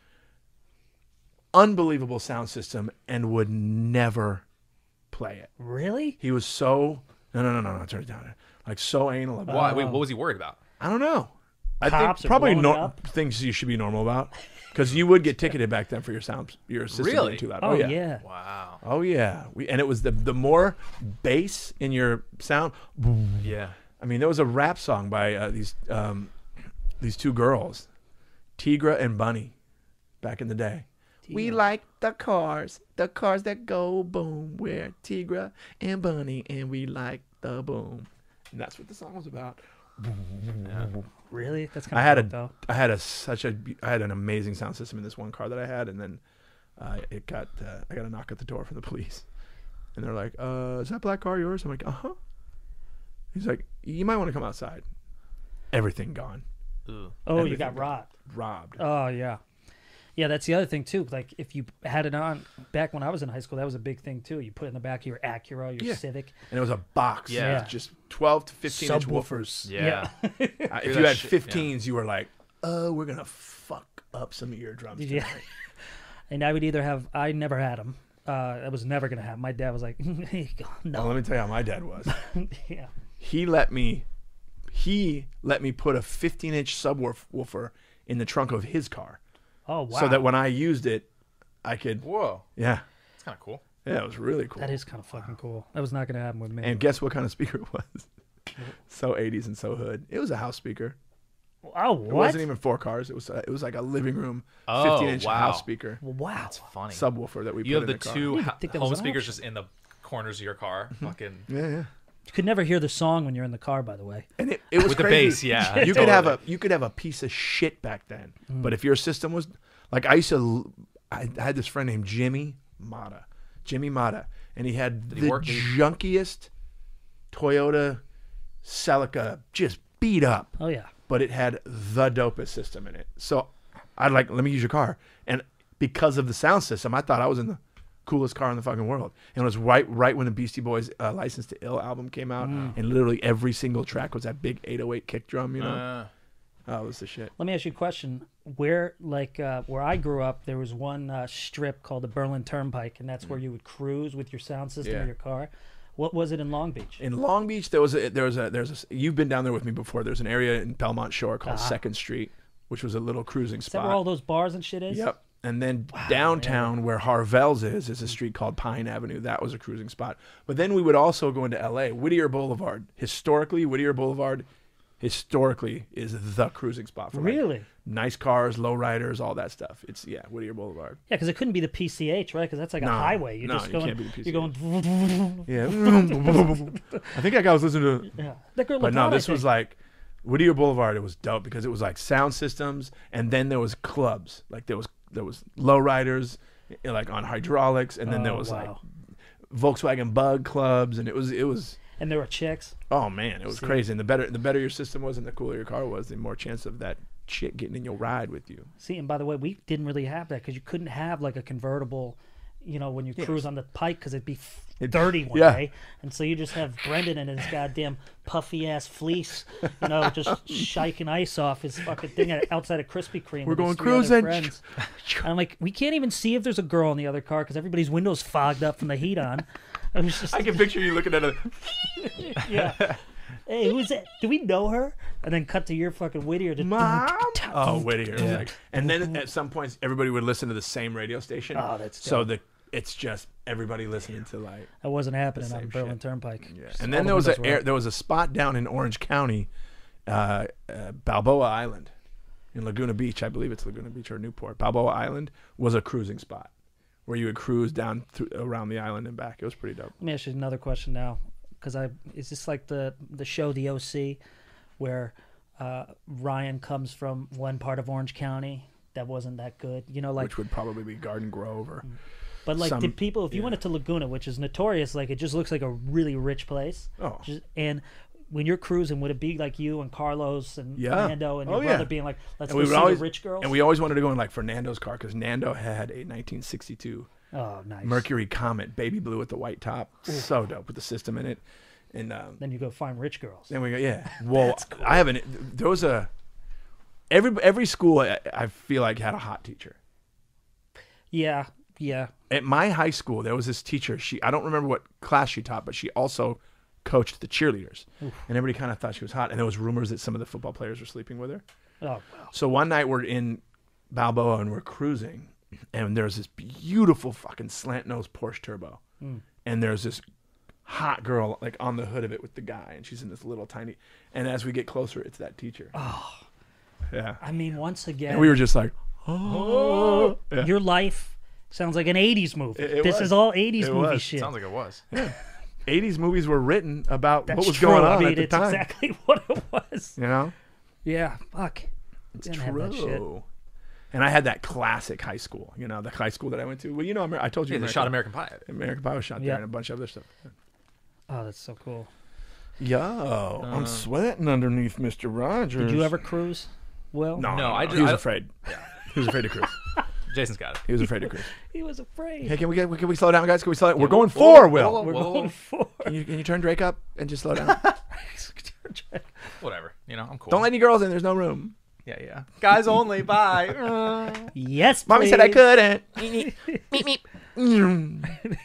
unbelievable sound system, and would never play it. Really? He was so no no no no no turn it down. Like so anal about. Why? Wait, what was he worried about? I don't know. I Cops think probably no- things you should be normal about, because you would get ticketed back then for your sound, your system really? being too loud. Oh, oh yeah. yeah. Wow. Oh yeah. We and it was the the more bass in your sound. Yeah. I mean, there was a rap song by uh, these um, these two girls, Tigra and Bunny, back in the day. Tigra. We like the cars, the cars that go boom. We're Tigra and Bunny, and we like the boom. And that's what the song was about. Yeah. Really? That's kind of I had a, though. I had a such a I had an amazing sound system in this one car that I had, and then uh, it got uh, I got a knock at the door from the police, and they're like, uh, "Is that black car yours?" I'm like, "Uh huh." He's like, "You might want to come outside." Everything gone. Ooh. Oh, Everything you got robbed. Robbed. Oh yeah, yeah. That's the other thing too. Like if you had it on back when I was in high school, that was a big thing too. You put it in the back of your Acura, your yeah. Civic, and it was a box. Yeah, yeah. It was just. twelve to fifteen inch woofers. Yeah. yeah. uh, if you had fifteens, yeah. you were like, oh, we're going to fuck up some of your drums tonight. Yeah. And I would either have, I never had them. Uh, I was never going to have them. My dad was like, no. Well, let me tell you how my dad was. yeah. He let me, he let me put a fifteen inch subwoofer in the trunk of his car. Oh, wow. So that when I used it, I could. Whoa. Yeah. That's kind of cool. Yeah, it was really cool. That is kind of fucking cool. That was not going to happen with me. And guess what kind of speaker it was? So eighties and so hood. It was a house speaker. Oh, what? It wasn't even four cars. It was a, it was like a living room, fifteen-inch oh, wow. house speaker. Wow, that's funny. Subwoofer that we you put in the car. You have the two home speakers just in the corners of your car. Fucking yeah, yeah. You could never hear the song when you're in the car, by the way. And it, it was with crazy. The bass, yeah. You totally. could have a you could have a piece of shit back then, mm. but if your system was like I used to, I had this friend named Jimmy Mata, Jimmy Mata, and he had Did the he junkiest Toyota Celica, just beat up. Oh yeah. But it had the dopest system in it. So I'd like, let me use your car. And because of the sound system, I thought I was in the coolest car in the fucking world. And it was right right when the Beastie Boys uh, License to Ill album came out. Mm. And literally every single track was that big eight oh eight kick drum, you know? Uh, oh, it was the shit. Let me ask you a question. Where, like, uh, where I grew up, there was one uh, strip called the Berlin Turnpike. And that's mm. where you would cruise with your sound system yeah. in your car. What was it in Long Beach? In Long Beach, there was a, there was a, there's a, you've been down there with me before. There's an area in Belmont Shore called uh-huh. Second Street, which was a little cruising is spot. Is that where all those bars and shit is? Yep. And then wow, downtown man. where Harvell's is, is a street called Pine Avenue. That was a cruising spot. But then we would also go into L A. Whittier Boulevard. Historically, Whittier Boulevard, historically, is the cruising spot for Really? Like nice cars, lowriders, all that stuff. It's, yeah, Whittier Boulevard. Yeah, because it couldn't be the P C H, right? Because that's like no, a highway. You're no, just going, you can't be the P C H. You're going... Yeah. I think that guy was listening to... Yeah. That girl but no, this was like... Whittier Boulevard, it was dope because it was like sound systems, and then there was clubs. Like there was there was lowriders, like on hydraulics, and then oh, there was wow. like Volkswagen Bug clubs, and it was... it was. And there were chicks. Oh man, it was See? crazy. And the better the better your system was, and the cooler your car was, the more chance of that chick getting in your ride with you. See, and by the way, we didn't really have that because you couldn't have like a convertible, you know, when you yes. cruise on the Pike because it'd be dirty one yeah. day, and so you just have Brendan and his goddamn puffy ass fleece, you know, just shaking ice off his fucking thing outside of Krispy Kreme. We're going cruising. And I'm like, we can't even see if there's a girl in the other car because everybody's window's fogged up from the heat on. Just... I can picture you looking at her. Yeah. Hey, who's that? Do we know her? And then cut to your fucking Whittier. To... Mom? Oh, Whittier. Exactly. And then at some points, everybody would listen to the same radio station. Oh, that's dope. So the it's just everybody listening to like that wasn't happening on Berlin Turnpike. Yeah. And then there was a air, there was a spot down in Orange County, uh, uh, Balboa Island, in Laguna Beach. I believe it's Laguna Beach or Newport. Balboa Island was a cruising spot where you would cruise down through, around the island and back. It was pretty dope. Let me ask you another question now, because I is this like the the show The O C, where uh, Ryan comes from one part of Orange County that wasn't that good, you know, like which would probably be Garden Grove or. But like, Some, did people? If yeah. you went to Laguna, which is notorious, like it just looks like a really rich place. Oh, just, and when you're cruising, would it be like you and Carlos and yeah. Nando and your oh, brother yeah. being like, "Let's and go we see always, the rich girls"? And we always wanted to go in like for Nando's car because Nando had a nineteen sixty-two oh, nice. Mercury Comet, baby blue with the white top, Ooh. so dope with the system in it. And um, then you go find rich girls. Then we go, yeah. Well, cool. I haven't. There was a every every school I, I feel like had a hot teacher. Yeah. Yeah. At my high school, there was this teacher. She I don't remember what class she taught, but she also coached the cheerleaders. Oof. And everybody kind of thought she was hot. And there was rumors that some of the football players were sleeping with her. Oh, wow. So one night we're in Balboa and we're cruising. And there's this beautiful fucking slant-nosed Porsche Turbo. Mm. And there's this hot girl like on the hood of it with the guy. And she's in this little tiny... And as we get closer, it's that teacher. Oh. Yeah. I mean, once again... And we were just like, oh. Yeah. Your life... Sounds like an eighties movie. It, it this was. is all eighties it movie was. shit. Sounds like it was. Yeah. eighties movies were written about That's what was true. going on I mean, at the time. That's exactly what it was. You know? Yeah. Fuck. It's true. And I had that classic high school. You know, the high school that I went to. Well, you know, I told you. Yeah, American, they shot American Pie. American Pie was shot yep. there and a bunch of other stuff. Oh, that's so cool. Yo, uh, I'm sweating underneath Mister Rogers. Did you ever cruise? Well, no, no, no I just, he was I, afraid. Yeah. He was afraid to cruise. Jason's got it. He was afraid to cruise. He was afraid. Hey, can we get? Can we slow down, guys? Can we slow down? Yeah, We're going whoa, four, Will. Whoa, whoa, We're whoa. going four. Can you, can you turn Drake up and just slow down? Whatever. You know, I'm cool. Don't let any girls in. There's no room. Yeah, yeah. Guys only. Bye. Uh, yes, please. Mommy said I couldn't. Meep, meep. Meep, meep.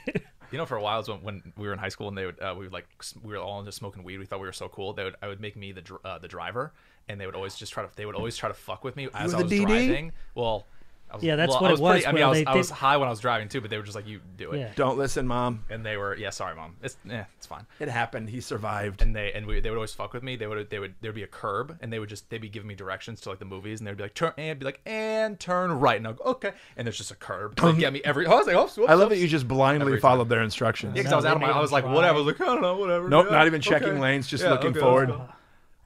You know, for a while, when, when we were in high school and they would, uh, we would like, we were all just smoking weed. We thought we were so cool. They would, I would make me the uh, the driver, and they would always just try to, they would always try to fuck with me as I was driving. Well. I was, yeah, that's well, what I was it was. Pretty, I mean, I was, they, I was high when I was driving too, but they were just like, "You do it. Yeah. Don't listen, mom." And they were, yeah, sorry, mom. It's, yeah, it's fine. It happened. He survived. And they and we, they would always fuck with me. They would, they would, there'd be a curb, and they would just, they'd be giving me directions to like the movies, and they'd be like, "Turn," and I'd be like, "And turn right," and I'll go, "Okay." And there's just a curb. They get me every. I was like, "Oops, oops." I love oops. that you just blindly every followed time. their instructions. Yeah, because no, I was out of my. I was like, whatever. I was like, I don't know, whatever. Nope, yeah, not even checking okay. lanes. Just yeah, looking okay, forward.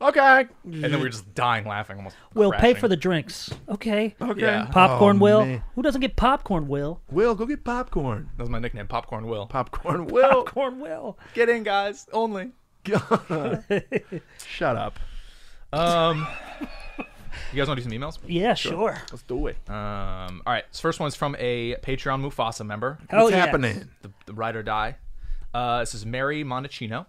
Okay. And then we were just dying laughing. Almost Will, crashing. Pay for the drinks. Okay. Okay. Yeah. Popcorn, oh, Will. Man. Who doesn't get popcorn, Will? Will, go get popcorn. That was my nickname, Popcorn Will. Popcorn Will. Popcorn Will. Get in, guys. Only. Shut up. Um, you guys want to do some emails? Yeah, sure. sure. Let's do it. Um, all right. This first one's from a Patreon Mufasa member. What's oh, yeah. happening? The, the ride or die. Uh, this is Mary Monticino.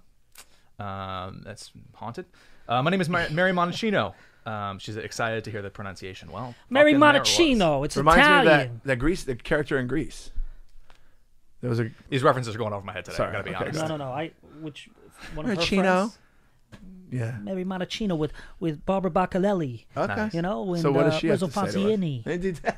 Um, that's haunted. Uh, my name is Mary, Mary Monticino. Um, she's excited to hear the pronunciation. Well, Mary Monticino. It's Reminds Italian. Reminds me of that, that Greece, the character in Greece. There was a... These references are going over my head today. Sorry, I gotta be okay, honest. No, no, no. I which one of her friends? Yeah. Mary Monticino with with Barbara Bacalelli. Okay. Nice. You know, and so what does she uh, have Rizzo to say to us?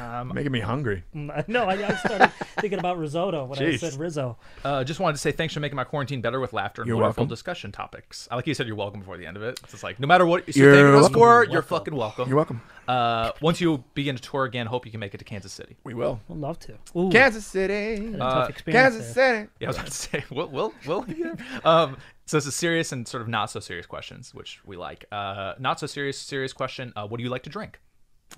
um, Making me hungry. No, I, I started thinking about risotto when Jeez. I said Rizzo. Uh, just wanted to say thanks for making my quarantine better with laughter and you're wonderful welcome. discussion topics. I like you said you're welcome before the end of it. It's just like no matter what you you're thank us for, you're fucking welcome. You're welcome. Uh, once you begin to tour again, hope you can make it to Kansas City. We will. We'll love to. Ooh. Kansas City. Uh, Kansas there. City. Yeah, I was about to say, will will will yeah. Um So this is serious and sort of not so serious questions, which we like. Uh, not so serious, serious question. Uh, what do you like to drink?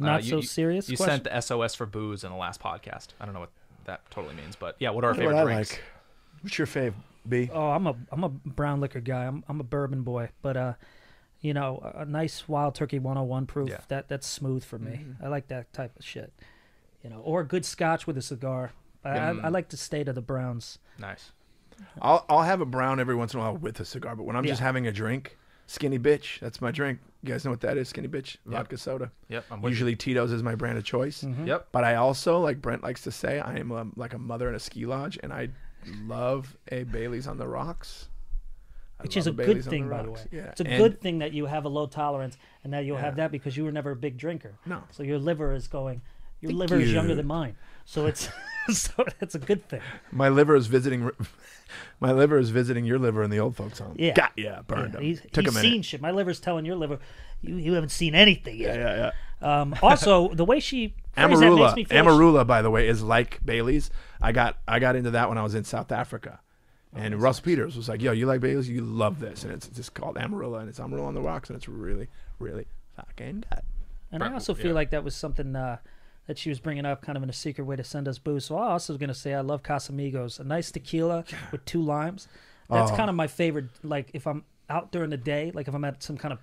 Not uh, you, so serious. You, you sent the S O S for booze in the last podcast. I don't know what that totally means, but yeah, what are our favorite what drinks? Like. What's your fave, B? Oh, I'm a I'm a brown liquor guy. I'm I'm a bourbon boy, but uh, you know, a nice Wild Turkey one oh one proof. Yeah. That that's smooth for me. Mm-hmm. I like that type of shit. You know, or a good Scotch with a cigar. I, mm. I, I like to stay to the browns. Nice. I'll I'll have a brown every once in a while with a cigar, but when I'm yeah. just having a drink, Skinny Bitch, that's my drink. You guys know what that is, Skinny Bitch? Vodka yep. soda. Yep. I'm Usually you. Tito's is my brand of choice. Mm-hmm. Yep. But I also, like Brent likes to say, I am a, like a mother in a ski lodge, and I love a Bailey's on the rocks. I Which is a Bailey's good thing, by the way. Yeah. It's a and, good thing that you have a low tolerance, and that you'll yeah. have that because you were never a big drinker. No. So your liver is going, your Thank liver you. is younger than mine. So it's... So that's a good thing. My liver is visiting, my liver is visiting your liver in the old folks' home. Yeah, got yeah, burned. Yeah, he's him. Took he's a minute. Seen shit. My liver's telling your liver, you, you haven't seen anything yet. Yeah, yeah, yeah. Um, also, the way she Amarula, makes me Amarula, like she... by the way, is like Bailey's. I got I got into that when I was in South Africa, oh, and Russ sense. Peters was like, "Yo, you like Bailey's? You love this?" And it's just called Amarula, and it's Amarula on the rocks, and it's really, really fucking good. And I also feel yeah. like that was something. Uh, that she was bringing up kind of in a secret way to send us booze. So I also was going to say I love Casamigos. A nice tequila with two limes. That's oh. kind of my favorite. Like if I'm out during the day, like if I'm at some kind of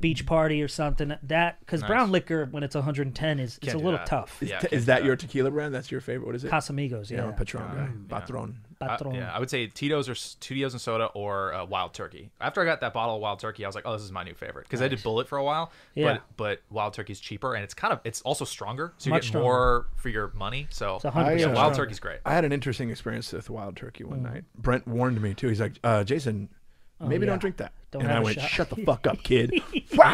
beach party or something, that because nice. brown liquor when it's one hundred ten is it's a little that. tough. Is, yeah, is that, that your tequila brand? That's your favorite? What is it? Casamigos, yeah. yeah Patron. Uh, yeah. Patron. Patron. Uh, yeah, I would say Tito's or Tito's and soda or uh, Wild Turkey. After I got that bottle of Wild Turkey, I was like, oh, this is my new favorite because nice. I did Bullet for a while. Yeah. But, but Wild Turkey's cheaper and it's kind of it's also stronger, so you Much get stronger. more for your money. So I, yeah, Wild Turkey's great. I had an interesting experience with Wild Turkey one mm. night. Brent warned me too. He's like, uh, Jason. Oh, Maybe yeah. don't drink that. Don't and I went, shot. shut the fuck up, kid.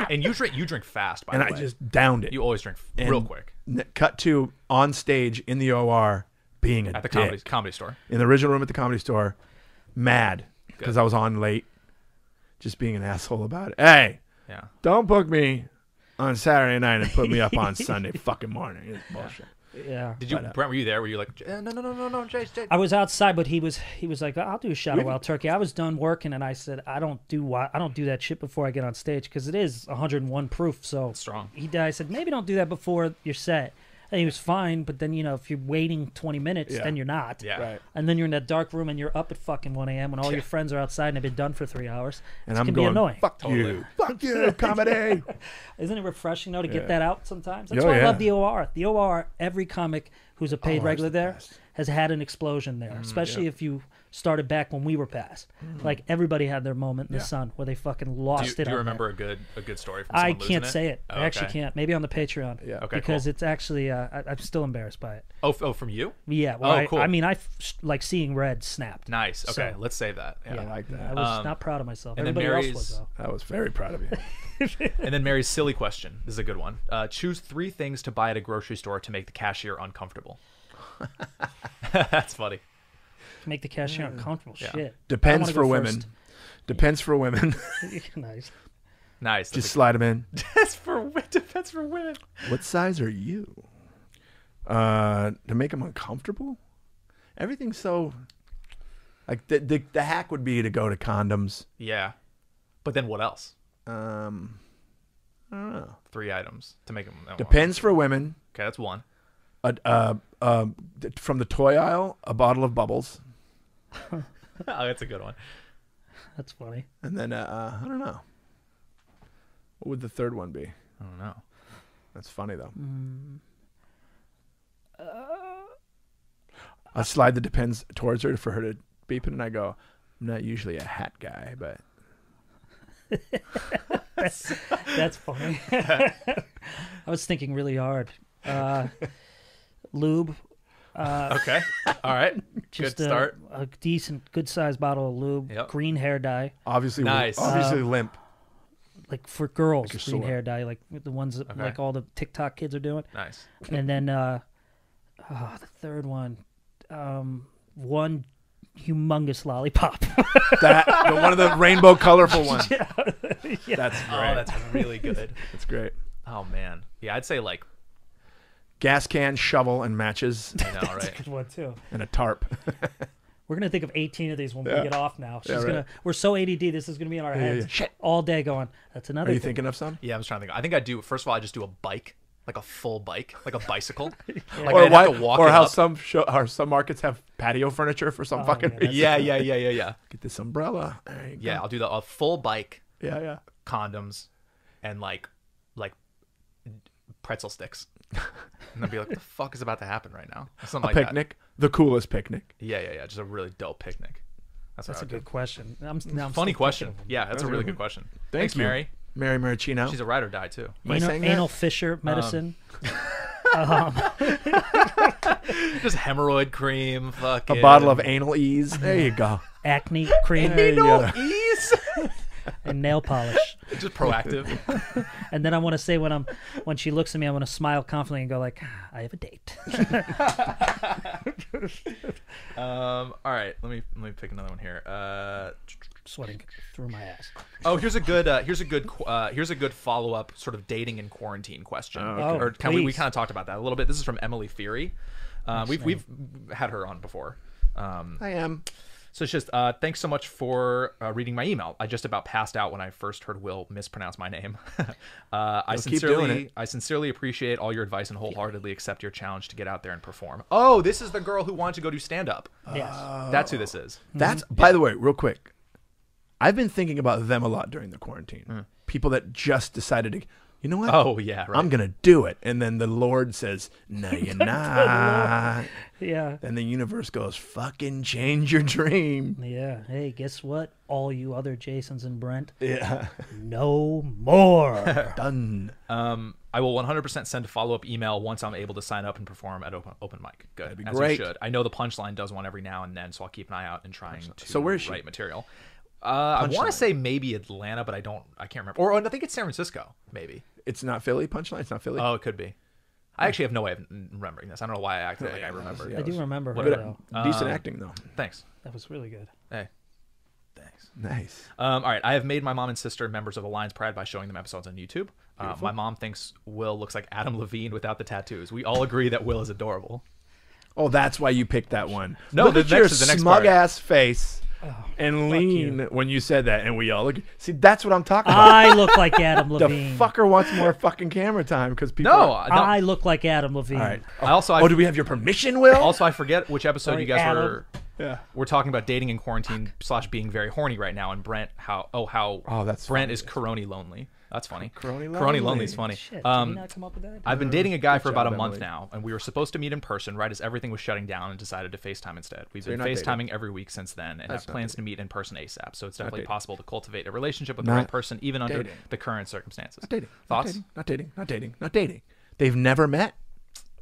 And you drink, you drink fast, by and the way. And I just downed it. You always drink and real quick. Cut to on stage in the O R, being a at the dick. Comedy, comedy store. In the original room at the Comedy Store, mad because I was on late, just being an asshole about it. Hey, yeah. don't book me on Saturday night and put me up on Sunday fucking morning. It's bullshit. Yeah. Did you, but, uh, Brent? Were you there? Were you like, eh, no, no, no, no, no, Jay, Jay? I was outside, but he was, he was like, I'll do a shot really? of Wild Turkey. I was done working, and I said, I don't do, I don't do that shit before I get on stage because it is one oh one proof. So it's strong. He died. I said, maybe don't do that before your set. And he was fine, but then you know if you're waiting twenty minutes, yeah. then you're not. Yeah. Right. And then you're in that dark room, and you're up at fucking one A M when all yeah. your friends are outside and have been done for three hours. And it's I'm gonna going, be annoying. Fuck totally. you, fuck you, comedy. Isn't it refreshing though to yeah. get that out sometimes? That's oh, why yeah. I love the O R. The O R, every comic who's a paid oh, regular the there best. has had an explosion there, mm, especially yeah. if you started back when we were past. Mm-hmm. Like everybody had their moment in yeah. the sun where they fucking lost do you, it. Do you remember there. a good a good story? From I can't say it. it. Oh, I actually okay. can't. Maybe on the Patreon. Yeah. Okay. Because cool. it's actually uh, I, I'm still embarrassed by it. Oh, oh, from you? Yeah. Well, oh, I, cool. I mean, I f like seeing red snapped. Nice. Okay, so, let's save that. Yeah, yeah, I like that. I was um, not proud of myself. And everybody then Mary's, else was though. I was very proud of you. And then Mary's silly question. This is a good one. Uh, choose three things to buy at a grocery store to make the cashier uncomfortable. That's funny. Make the cashier mm. uncomfortable. Yeah. Shit. Depends for women. First. Depends for women. Nice. Nice. Just slide them in. That's for depends for women. What size are you? Uh, to make them uncomfortable. Everything's so. Like the, the the hack would be to go to condoms. Yeah, but then what else? Um, I don't know. Three items to make them. Depends for women. Okay, that's one. A, uh, uh, from the toy aisle, a bottle of bubbles. Oh, that's a good one. That's funny. And then, uh, I don't know. What would the third one be? I don't know. That's funny, though. Mm. Uh, I slide the depends towards her for her to beep it, and I go, I'm not usually a hat guy, but... that's, that's funny. I was thinking really hard. Uh... Lube. Uh, okay. All right. Just good a, start. A decent, good-sized bottle of lube. Yep. Green hair dye. Obviously, nice. Limp. Obviously uh, limp. Like for girls, like green sword. hair dye, like the ones that okay. like all the TikTok kids are doing. Nice. And then uh, oh, the third one, um, one humongous lollipop. That the, one of the rainbow colorful ones. Yeah. Yeah. That's great. Oh, that's really good. That's great. Oh man. Yeah, I'd say like. Gas can, shovel, and matches. I know, right? That's a good one too. And a tarp. We're gonna think of eighteen of these when yeah. we get off now. She's yeah, right. gonna. We're so A D D. This is gonna be in our heads yeah, yeah. Shit. all day. Going. That's another. Are you thing. thinking of some? Yeah, I was trying to think. I think I do. First of all, I just do a bike, like a full bike, like a bicycle. Yeah. Like or why? Or how up. some show, or some markets have patio furniture for some oh, fucking. Yeah, yeah, yeah, yeah, yeah, yeah. Get this umbrella. There you yeah, go. I'll do the a full bike. Yeah, yeah. Condoms, and like, like, pretzel sticks. And I'd be like, what the fuck is about to happen right now? Something a like picnic. That. The coolest picnic. Yeah, yeah, yeah. Just a really dope picnic. That's, that's a good do. question. I'm, no, I'm Funny question. Yeah, that's, that's a really good question. Thanks, Thanks Mary. Mary Maricino. She's a ride or die, too. Anal, anal fissure medicine. Um. um. Just hemorrhoid cream. Fucking. A bottle of anal ease. There you go. Acne cream. Anal ease? And nail polish. Just proactive. And then I want to say when I'm when she looks at me, I want to smile confidently and go like, I have a date. um all right, let me let me pick another one here. Uh sweating through my ass. Oh, here's a good uh here's a good uh here's a good follow-up sort of dating and quarantine question. Oh, okay. Or can we, we kind of talked about that a little bit. This is from Emily Feary. Uh, we've we've had her on before. Um I am So it's just, uh, thanks so much for uh, reading my email. I just about passed out when I first heard Will mispronounce my name. uh, I sincerely I sincerely appreciate all your advice and wholeheartedly accept your challenge to get out there and perform. Oh, this is the girl who wanted to go do stand-up. Yes. Oh. That's who this is. That's mm-hmm. By yeah. the way, real quick, I've been thinking about them a lot during the quarantine. Mm. People that just decided to... You know what? Oh, yeah, right. I'm going to do it. And then the Lord says, no, you're not. Yeah. And the universe goes, fucking change your dream. Yeah. Hey, guess what? All you other Jasons and Brent. Yeah. No more. Done. Um, I will one hundred percent send a follow-up email once I'm able to sign up and perform at open, open mic. Good. That'd be As great. You should. I know the Punchline does one every now and then, so I'll keep an eye out and trying to so where is she? write material. Uh, I want to say maybe Atlanta, but I don't. I can't remember. Or, or I think it's San Francisco, maybe. It's not Philly Punchline. It's not Philly. Oh, it could be. I actually have no way of remembering this. I don't know why I acted yeah, like I remember. Yeah, I do remember her, though. Decent um, acting, though. Thanks. That was really good. Hey. Thanks. Nice. Um, all right. I have made my mom and sister members of the Lions Pride by showing them episodes on YouTube. Uh, my mom thinks Will looks like Adam Levine without the tattoos. We all agree that Will is adorable. Oh, that's why you picked that one. No, Look the at next your is the next smug-ass face. Oh, and lean you. when you said that, and we all look. See, that's what I'm talking about. I look like Adam Levine. The fucker wants more fucking camera time because people. No, are, no, I look like Adam Levine. All right. I also. Oh, I, do we have your permission, Will? Also, I forget which episode Sorry, you guys Adam. were. Yeah. We're talking about dating in quarantine Fuck. slash being very horny right now, and Brent how oh how oh that's Brent funny. is corony lonely. That's funny. Crony Lonely. Crony Lonely's funny. Shit, um, did we not come up with that? I've been dating a guy Good for about job, a month Emily. now, and we were supposed to meet in person right as everything was shutting down and decided to FaceTime instead. We've so been FaceTiming dating. every week since then and That's have plans dating. to meet in person ASAP. So it's definitely possible to cultivate a relationship with the right person even dating. under the current circumstances. Not dating. Thoughts? Not dating. Not dating. Not dating. They've never met.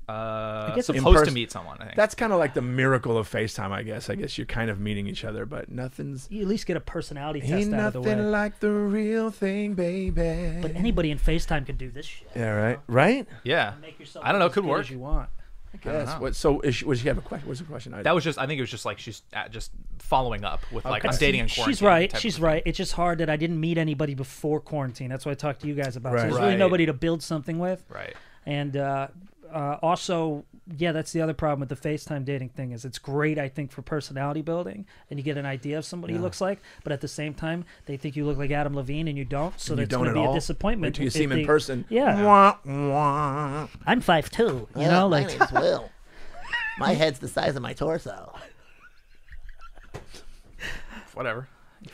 Uh, I guess supposed to meet someone. I think that's kind of like the miracle of FaceTime. I guess. I guess you're kind of meeting each other, but nothing's. You at least get a personality test out of the way. Ain't nothing like the real thing, baby. But anybody in FaceTime can do this shit. Yeah. Right. You know? Right. Yeah. Make yourself I don't know. Could work. As you want. I guess. I what, so, is she, was she have a question? What's the question? I, that was just. I think it was just like she's at, just following up with like okay. I'm dating in quarantine. She's right. She's right. It's just hard that I didn't meet anybody before quarantine. That's what I talked to you guys about. Right. So there's right. really nobody to build something with. Right. And. uh Uh, also, yeah, that's the other problem with the FaceTime dating thing is it's great, I think, for personality building and you get an idea of somebody yeah. who looks like, but at the same time, they think you look like Adam Levine and you don't, so that's going to be all. a disappointment. Until you see him they, in person. Yeah. Wah, wah. I'm five foot two, you yeah, know? Like... My name's Will. My head's the size of my torso. Whatever.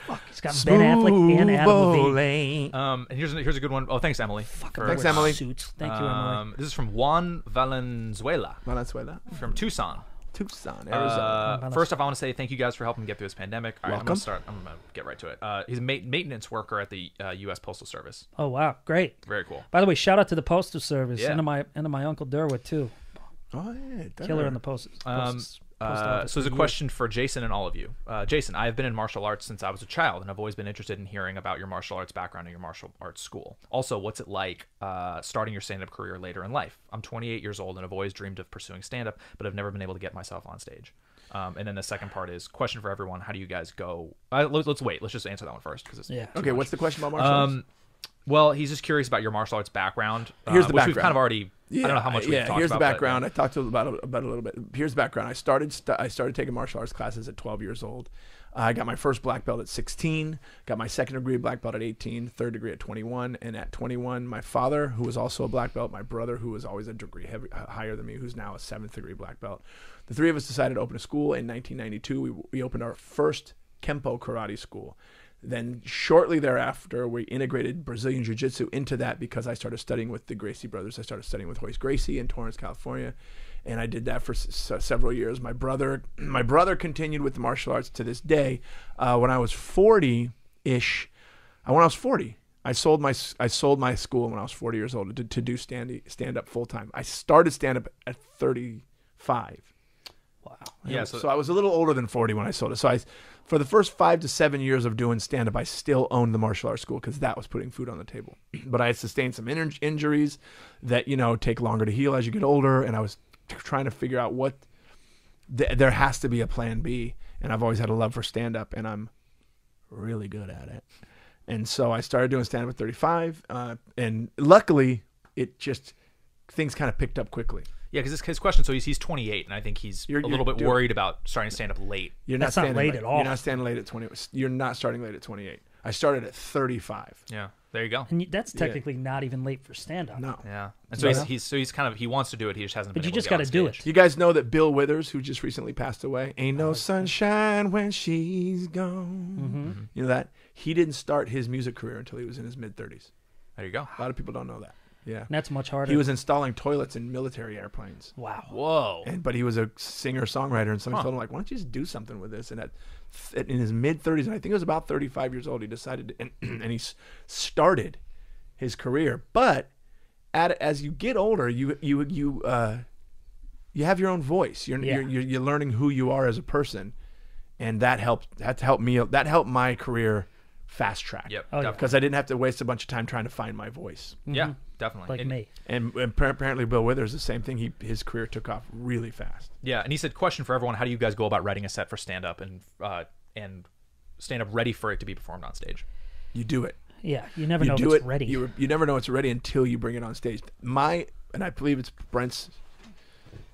Fuck, he's got Smooth Ben Affleck and Adam Levine. Um, and here's here's a good one. Oh, thanks, Emily. Fuck, thanks, Emily. Suits. Thank um, you, Emily. This is from Juan Valenzuela. Valenzuela from Tucson. Tucson, Arizona. Uh, first off, I want to say thank you guys for helping me get through this pandemic. All right, I'm gonna start. I'm gonna get right to it. Uh, he's a ma maintenance worker at the uh, U S Postal Service. Oh wow, great. Very cool. By the way, shout out to the Postal Service yeah. and to my and to my uncle Derwood too. Oh yeah, killer in the post. Um, Uh, so there's a question for Jason and all of you. Uh, Jason, I have been in martial arts since I was a child, and I've always been interested in hearing about your martial arts background and your martial arts school. Also, what's it like uh, starting your stand-up career later in life? I'm twenty-eight years old, and I've always dreamed of pursuing stand-up, but I've never been able to get myself on stage. Um, and then the second part is question for everyone. How do you guys go? Uh, let's, let's wait. Let's just answer that one first. Cause it's yeah. Okay, much. What's the question about martial arts? Um, well, he's just curious about your martial arts background. Here's uh, the which background. We've kind of already... Yeah, I don't know how much we've yeah, talked about. Here's the background. But, I talked to him about about a little bit. Here's the background. I started st I started taking martial arts classes at twelve years old. Uh, I got my first black belt at sixteen. Got my second degree black belt at eighteen. Third degree at twenty-one. And at twenty-one, my father, who was also a black belt, my brother, who was always a degree heavy, higher than me, who's now a seventh degree black belt, the three of us decided to open a school in nineteen ninety-two. We we opened our first Kempo karate school. Then shortly thereafter, we integrated Brazilian Jiu-Jitsu into that because I started studying with the Gracie brothers. I started studying with Royce Gracie in Torrance, California, and I did that for s several years. My brother, my brother continued with the martial arts to this day. Uh, when I was forty-ish, when I was forty, I sold my I sold my school when I was forty years old to, to do stand stand up full time. I started stand up at thirty-five. Wow. Yeah. So, so I was a little older than forty when I sold it. So I, for the first five to seven years of doing stand-up, I still owned the martial arts school because that was putting food on the table. But I had sustained some in injuries that, you know, take longer to heal as you get older. And I was trying to figure out what, th there has to be a plan B. And I've always had a love for stand-up and I'm really good at it. And so I started doing stand-up at thirty-five. Uh, and luckily, it just, things kind of picked up quickly. Yeah, because his question, so he's, he's twenty-eight, and I think he's you're, a little bit doing, worried about starting to stand up late. You're not, not late, late at all. You're not standing late at twenty. You're not starting late at twenty-eight. I started at thirty-five. Yeah, there you go. And that's technically yeah. not even late for stand-up. No. Yeah. And so, yeah. He's, he's, so he's kind of, he wants to do it. He just hasn't but been able to But you just got to do it. You guys know that Bill Withers, who just recently passed away, ain't no sunshine when she's gone. Mm-hmm. Mm-hmm. You know that? He didn't start his music career until he was in his mid-thirties. There you go. A lot of people don't know that. Yeah, and that's much harder. He was installing toilets in military airplanes. Wow. Whoa. And, but he was a singer-songwriter, and somebody huh. told him, like, why don't you just do something with this? And at, in his mid-thirties, and I think it was about thirty-five years old, he decided, to, and, and he started his career. But at, as you get older, you you you uh, you have your own voice. You're, yeah. you're you're learning who you are as a person, and that helped. That helped me. That helped my career fast track. Yep. Oh, because yeah. I didn't have to waste a bunch of time trying to find my voice. Mm-hmm. Yeah. Definitely. Like and, me. And, and apparently Bill Withers, the same thing. He, his career took off really fast. Yeah. And he said, question for everyone. How do you guys go about writing a set for stand-up and, uh, and stand-up ready for it to be performed on stage? You do it. Yeah. You never you know do it's it, ready. You, you never know it's ready until you bring it on stage. My, and I believe it's Brent's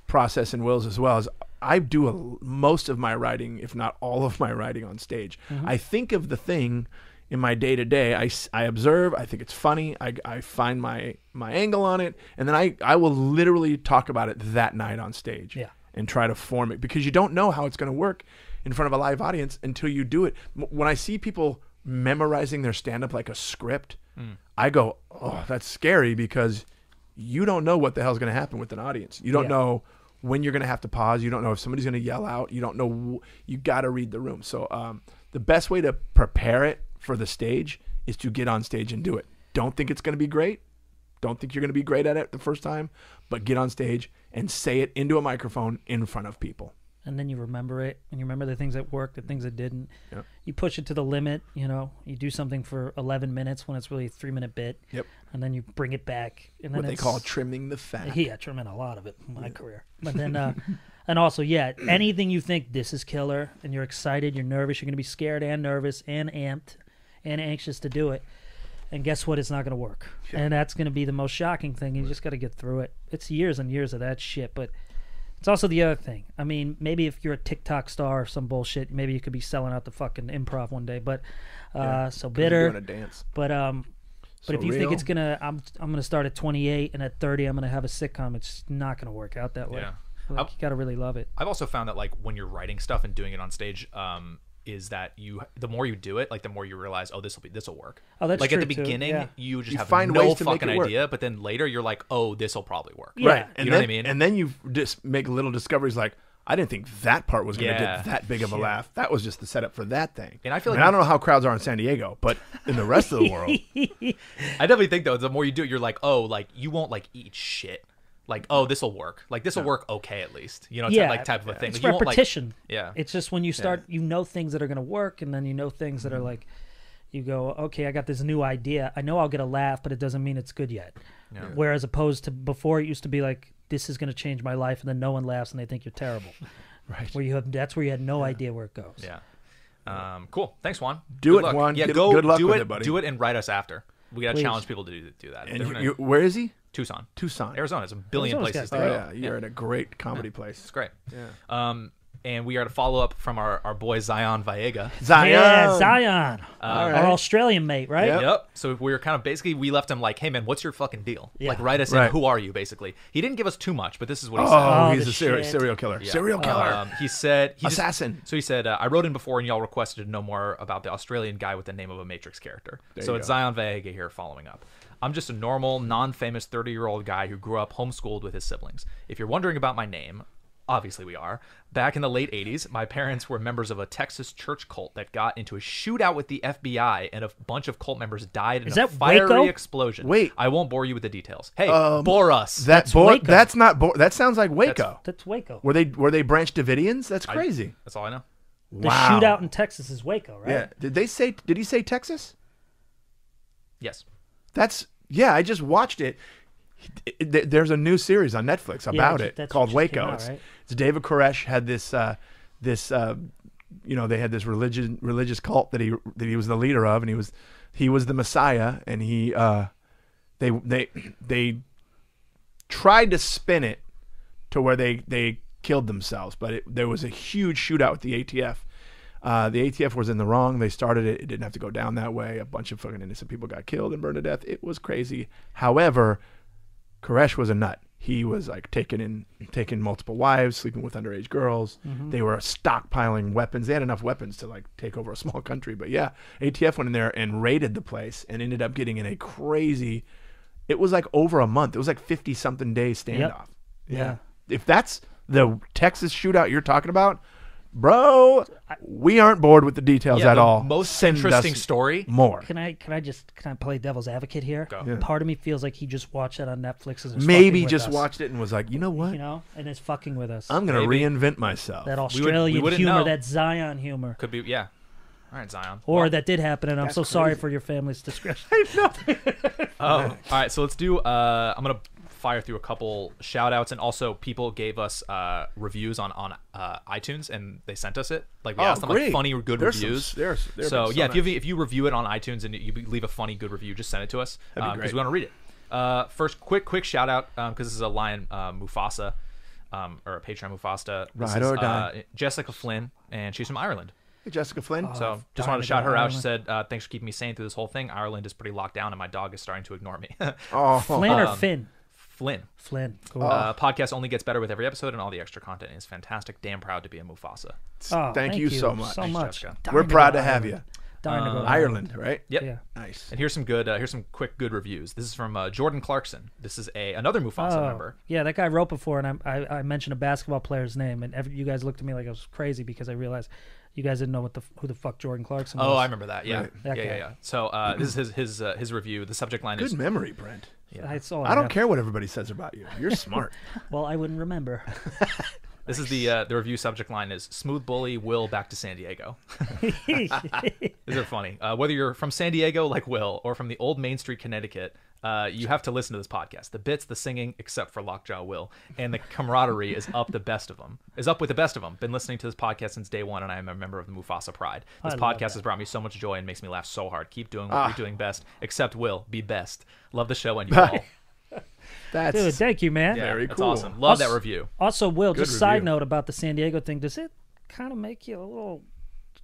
process and Will's as well, is I do a, most of my writing, if not all of my writing on stage. Mm-hmm. I think of the thing... In my day-to-day, -day, I, I observe, I think it's funny, I, I find my, my angle on it, and then I, I will literally talk about it that night on stage yeah. and try to form it because you don't know how it's going to work in front of a live audience until you do it. When I see people memorizing their stand-up like a script, Mm. I go, oh, that's scary, because you don't know what the hell's going to happen with an audience. You don't yeah. know when you're going to have to pause. You don't know if somebody's going to yell out. You don't know. You got to read the room. So um, the best way to prepare it for the stage is to get on stage and do it. Don't think it's going to be great. Don't think you're going to be great at it the first time, but get on stage and say it into a microphone in front of people. And then you remember it, and you remember the things that worked, the things that didn't. Yep. You push it to the limit, you know. You do something for eleven minutes when it's really a three-minute bit. Yep. And then you bring it back. And then what they call trimming the fat. Yeah, trimming a lot of it in my yeah. career. But then, uh, and also, yeah, anything you think, this is killer, and you're excited, you're nervous, you're going to be scared and nervous and amped and anxious to do it. And guess what? It's not going to work. Yeah. And that's going to be the most shocking thing. You right. just got to get through it. It's years and years of that shit, but... It's also the other thing. I mean, maybe if you're a TikTok star or some bullshit, maybe you could be selling out the fucking improv one day. But uh, yeah, so bitter. Doing a dance. But um, so but if you real. think it's gonna, I'm I'm gonna start at twenty-eight and at thirty I'm gonna have a sitcom. It's not gonna work out that way. Yeah, like, you gotta really love it. I've also found that like when you're writing stuff and doing it on stage, um, is that you the more you do it, like the more you realize, oh, this will be this will work. Oh, that's like true at the beginning, yeah. you just you have find no fucking idea, but then later you're like, oh, this will probably work, yeah. right? And you know then, what I mean? And then you just make little discoveries, like I didn't think that part was going to yeah. get that big of a yeah. laugh. That was just the setup for that thing. And I feel like I, mean, I don't know how crowds are in San Diego, but in the rest of the world, I definitely think though the more you do it, you're like, oh, like you won't like eat shit. Like, oh, this will work. Like, this will yeah. work okay at least. You know, it's yeah. like type of a thing. It's like, repetition. Like, yeah. It's just when you start, yeah. you know things that are going to work, and then you know things that are like, you go, okay, I got this new idea. I know I'll get a laugh, but it doesn't mean it's good yet. Yeah. Whereas opposed to before, it used to be like, this is going to change my life, and then no one laughs, and they think you're terrible. Right. Where you have, that's where you had no yeah. idea where it goes. Yeah. Um, cool. Thanks, Juan. Do good it, luck. Juan. Yeah, good, go good luck do with it, it, buddy. Do it and write us after. We got to challenge people to do, do that. And you, you, where is he? Tucson. Tucson. Arizona. There's a billion Arizona's places to go. Oh, yeah. You're yeah. at a great comedy yeah. place. It's great. Yeah. Um, and we are to follow up from our, our boy Zion Vallega. Zion. Yeah, Zion. Uh, All right. Our Australian mate, right? Yep. yep. So we were kind of basically, we left him like, hey, man, what's your fucking deal? Yeah. Like, write us right. in, who are you, basically. He didn't give us too much, but this is what he oh, said. Oh, he's a serial, serial killer. Yeah. Serial killer. Um, he said. He Assassin. Just, so he said, uh, I wrote in before and y'all requested to know more about the Australian guy with the name of a Matrix character. There so it's go. Zion Vallega here following up. I'm just a normal, non-famous thirty-year-old guy who grew up homeschooled with his siblings. If you're wondering about my name, obviously we are. Back in the late eighties, my parents were members of a Texas church cult that got into a shootout with the F B I, and a bunch of cult members died in Is a that fiery Waco? explosion. Wait. I won't bore you with the details. Hey, um, bore us. That that's, Waco. that's not bore. That sounds like Waco. That's, that's Waco. Were they were they Branch Davidians? That's crazy. I, that's all I know. The wow. shootout in Texas is Waco, right? Yeah. Did they say did he say Texas? Yes. That's yeah. I just watched it. There's a new series on Netflix about yeah, it called Waco. Out, right? It's David Koresh had this, uh, this, uh, you know, they had this religion, religious cult that he that he was the leader of, and he was he was the Messiah, and he uh, they they they tried to spin it to where they they killed themselves, but it, there was a huge shootout with the A T F. Uh, the A T F was in the wrong. They started it. It didn't have to go down that way. A bunch of fucking innocent people got killed and burned to death. It was crazy. However, Koresh was a nut. He was like taking in, taking multiple wives, sleeping with underage girls. Mm-hmm. They were stockpiling weapons. They had enough weapons to like take over a small country. But yeah, A T F went in there and raided the place and ended up getting in a crazy. It was like over a month. It was like fifty something day standoff. Yep. Yeah. yeah. If that's the Texas shootout you're talking about, bro, we aren't bored with the details yeah, at the all. Most Send interesting story. More. Can I can I just can I play devil's advocate here? Go. Yeah. Part of me feels like he just watched that on Netflix. As Maybe just us. watched it and was like, you know what? You know, and it's fucking with us. I'm gonna Maybe. reinvent myself. That Australian we would, we humor, know. that Zion humor. Could be, yeah. All right, Zion. Or well, that did happen, and I'm so crazy. sorry for your family's discretion. I know. Oh, all right. So let's do. Uh, I'm gonna fire through a couple shout outs, and also people gave us uh reviews on on uh iTunes, and they sent us it like we oh, asked them great. like funny or good there's reviews some, there's, there's so yeah so if nice. you if you review it on iTunes and you leave a funny good review, just send it to us because um, we want to read it. Uh first quick quick shout out um because this is a lion uh, Mufasa um or a Patreon Mufasa this right is, or die. Uh, Jessica Flynn, and she's from Ireland. Hey, Jessica Flynn. Oh, so just wanted to shout her out. Ireland. She said, uh, thanks for keeping me sane through this whole thing. Ireland is pretty locked down and my dog is starting to ignore me. Oh, Flynn um, or Finn? Flynn. Flynn. Cool. Uh, podcast only gets better with every episode, and all the extra content is fantastic. Damn proud to be a Mufasa. Oh, thank, thank you, you so much. So much. We're proud to have you. Dying um, to go to Ireland, Ireland, right? Yep. Yeah. Nice. And here's some good. Uh, here's some quick good reviews. This is from uh, Jordan Clarkson. This is a another Mufasa oh, member. Yeah, that guy wrote before, and I, I I mentioned a basketball player's name, and every, you guys looked at me like I was crazy because I realized you guys didn't know what the who the fuck Jordan Clarkson was. Oh, I remember that. Yeah, right. that yeah, yeah, yeah. So uh, this is his his uh, his review. The subject line good is good memory, Brent. Yeah. I, all I, I don't care what everybody says about you. You're smart. Well, I wouldn't remember. This is the uh, the review subject line is Smooth Bully Will back to San Diego. These are funny. Uh, whether you're from San Diego like Will or from the old Main Street, Connecticut, uh, you have to listen to this podcast. The bits, the singing, except for Lockjaw Will, and the camaraderie is up the best of them. Is up with the best of them. Been listening to this podcast since day one, and I am a member of the Mufasa Pride. This I podcast has brought me so much joy and makes me laugh so hard. Keep doing what ah. you're doing best. Except Will, be best. Love the show and you all. That's Dude, thank you, man. Yeah, very that's cool. Awesome. Love also, that review. Also, Will, good just review. Side note about the San Diego thing. Does it kind of make you a little,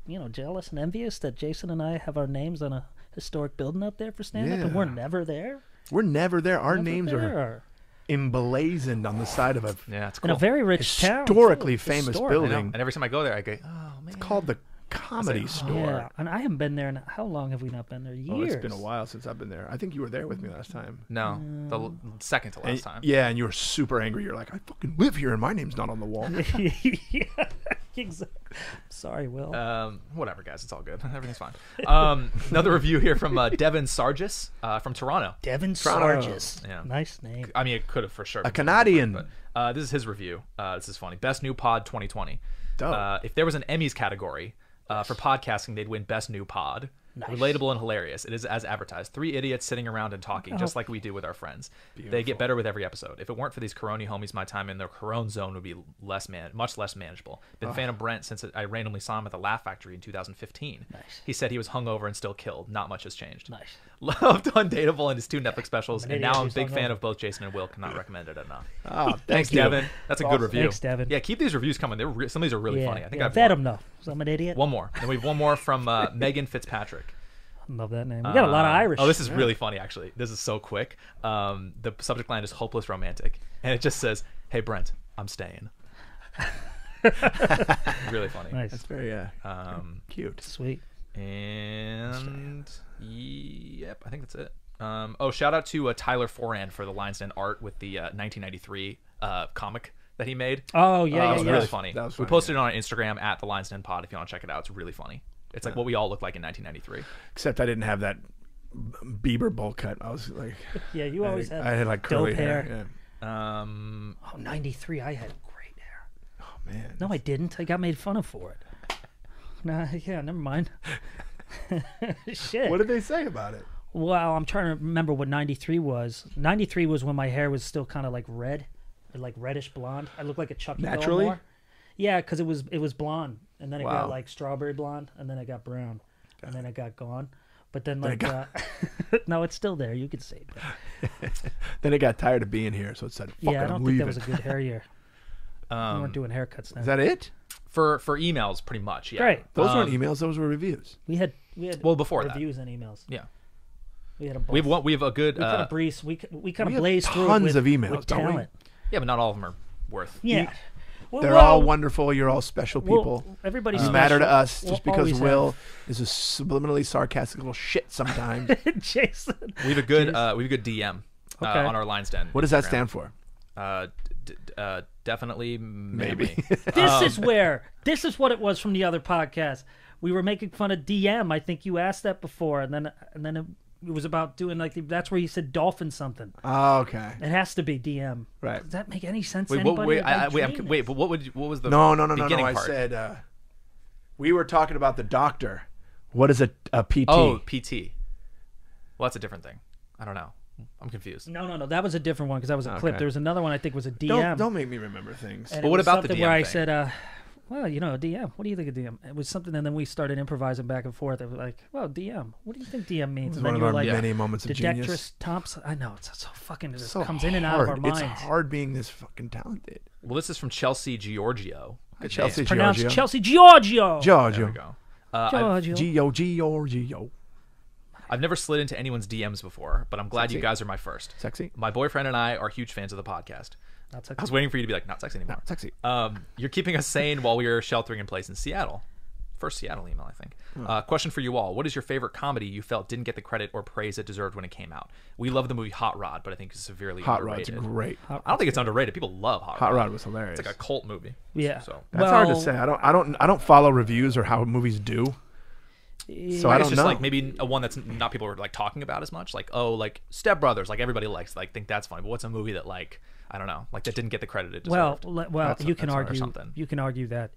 you know, jealous and envious that Jason and I have our names on a historic building up there for stand-up, yeah. and we're never there? We're never there. Our never names there. Are emblazoned on the side of a yeah, it's cool. in a very rich historically town, historically famous historic. building. And every time I go there, I go, oh man, it's called the Comedy like, Store. Yeah. And I haven't been there in how long have we not been there? Years. Oh, it's been a while since I've been there. I think you were there with me last time. No, um, the l second to last and, time. Yeah, and you were super angry. You're like, I fucking live here, and my name's not on the wall. Yeah, exactly. Sorry, Will. Um, whatever, guys. It's all good. Everything's fine. Um, another review here from uh, Devin Sargis uh, from Toronto. Devin Toronto. Sargis. Yeah. Nice name. I mean, it could have for sure. A Canadian. But, uh, this is his review. Uh, this is funny. Best New Pod twenty twenty. Uh, if there was an Emmys category. Uh, for podcasting, they'd win Best New Pod. Nice. Relatable and hilarious. It is as advertised. Three idiots sitting around and talking, oh. just like we do with our friends. Beautiful. They get better with every episode. If it weren't for these Corona homies, my time in the Corona zone would be less man, much less manageable. Been a oh. fan of Brent since I randomly saw him at the Laugh Factory in two thousand fifteen. Nice. He said he was hungover and still killed. Not much has changed. Nice. Loved Undateable and his two Netflix specials, and now I'm a big fan of both Jason and Will. Cannot recommend it enough. Oh, thanks, Devin. That's a good review. Thanks, Devin. Yeah, keep these reviews coming. They're some of these are really yeah, funny. I think yeah, I've fed them though. So I'm an idiot. One more. Then we have one more from uh, Megan Fitzpatrick. Love that name. We got a lot of Irish. Uh, oh, this is yeah. really funny, actually. This is so quick. Um, the subject line is hopeless romantic, and it just says, "Hey Brent, I'm staying." Really funny. Nice. That's very uh, um, cute. Sweet. And yep, I think that's it. Um, oh, shout out to uh, Tyler Foran for the Lion's Den art with the uh, nineteen ninety-three uh, comic that he made. Oh yeah, uh, yeah, it was yeah. really funny. That was funny. We posted yeah. it on Instagram at the Lion's Den Pod if you want to check it out. It's really funny. It's like yeah. what we all looked like in nineteen ninety-three. Except I didn't have that Bieber bowl cut. I was like, yeah, you always I, had. I had like curly hair. hair. Yeah. Um, oh, ninety-three. I had great hair. Oh man. No, I didn't. I got made fun of for it. Nah, yeah, never mind. Shit. What did they say about it? Well, I'm trying to remember what ninety-three was. ninety-three was when my hair was still kind of like red, like reddish blonde. I looked like a Chucky naturally. Doll more. Yeah, because it was it was blonde, and then it wow. got like strawberry blonde, and then it got brown, and then it got gone. But then like then it got... uh, no, it's still there. You can say it. Then it got tired of being here, so it said, "Fuck yeah, it, I don't I'm think leaving. That was a good hair year. um, we weren't doing haircuts now. Is that it? For for emails, pretty much. Yeah, right. Those um, weren't emails. Those were reviews. We had we had well before reviews that. and emails. Yeah, we had a bunch. We have we have a good. We uh, kind of breeze. We we kind of blaze through tons with, of emails. With talent. Yeah, but not all of them are worth. Yeah. You, well, they're well, all wonderful. You're all special people. Well, everybody's you matter to us just we'll because Will have. is a subliminally sarcastic little shit sometimes. Jason, we have a good uh, we have a good D M uh, okay. on our Lion's Den. What does that stand for? Uh, d uh, definitely, maybe. This um, is where this is what it was from the other podcast. We were making fun of D M. I think you asked that before, and then and then. It, It was about doing like the, that's where you said dolphin something. Oh, okay. It has to be D M. Right. Does that make any sense? Wait, what, wait, I, I, wait, I'm, wait, but what would you, what was the no no no no, no I said uh, we were talking about the doctor. What is a, a P T? Oh, P T. Well, that's a different thing. I don't know. I'm confused. No, no, no. That was a different one because that was a okay. clip. There was another one I think was a D M. Don't, don't make me remember things. And but what about the D M where I thing? said? Uh, Well, you know, D M. What do you think of D M? It was something, and then we started improvising back and forth. It was like, well, D M. What do you think D M means? And then you were like, many moments of genius. Thompson. I know it's so fucking. It just comes in and out of our minds. It's hard being this fucking talented. Well, this is from Chelsea Giorgio. Chelsea Giorgio. Pronounced Chelsea Giorgio. Giorgio. There we go. Uh, Giorgio. Giorgio. I've never slid into anyone's D Ms before, but I'm glad you guys are my first. Sexy. My boyfriend and I are huge fans of the podcast. Not sexy. I was waiting for you to be like, not sexy anymore. Not sexy. Um, you're keeping us sane while we are sheltering in place in Seattle. First Seattle email, I think. Hmm. Uh, question for you all. What is your favorite comedy you felt didn't get the credit or praise it deserved when it came out? We love the movie Hot Rod, but I think it's severely Hot underrated. Hot Rod's great. Hot I don't think it's underrated. People love Hot, Hot Rod. Hot Rod was hilarious. It's like a cult movie. Yeah. So That's well, hard to say. I don't I don't I don't follow reviews or how movies do. So I, I don't it's just know. Like maybe a one that's not people are like talking about as much. Like, oh, like Step Brothers, like everybody likes, like think that's funny. But what's a movie that like I don't know, like that didn't get the credit it deserved? Well, well, that's you can argue something. You can argue that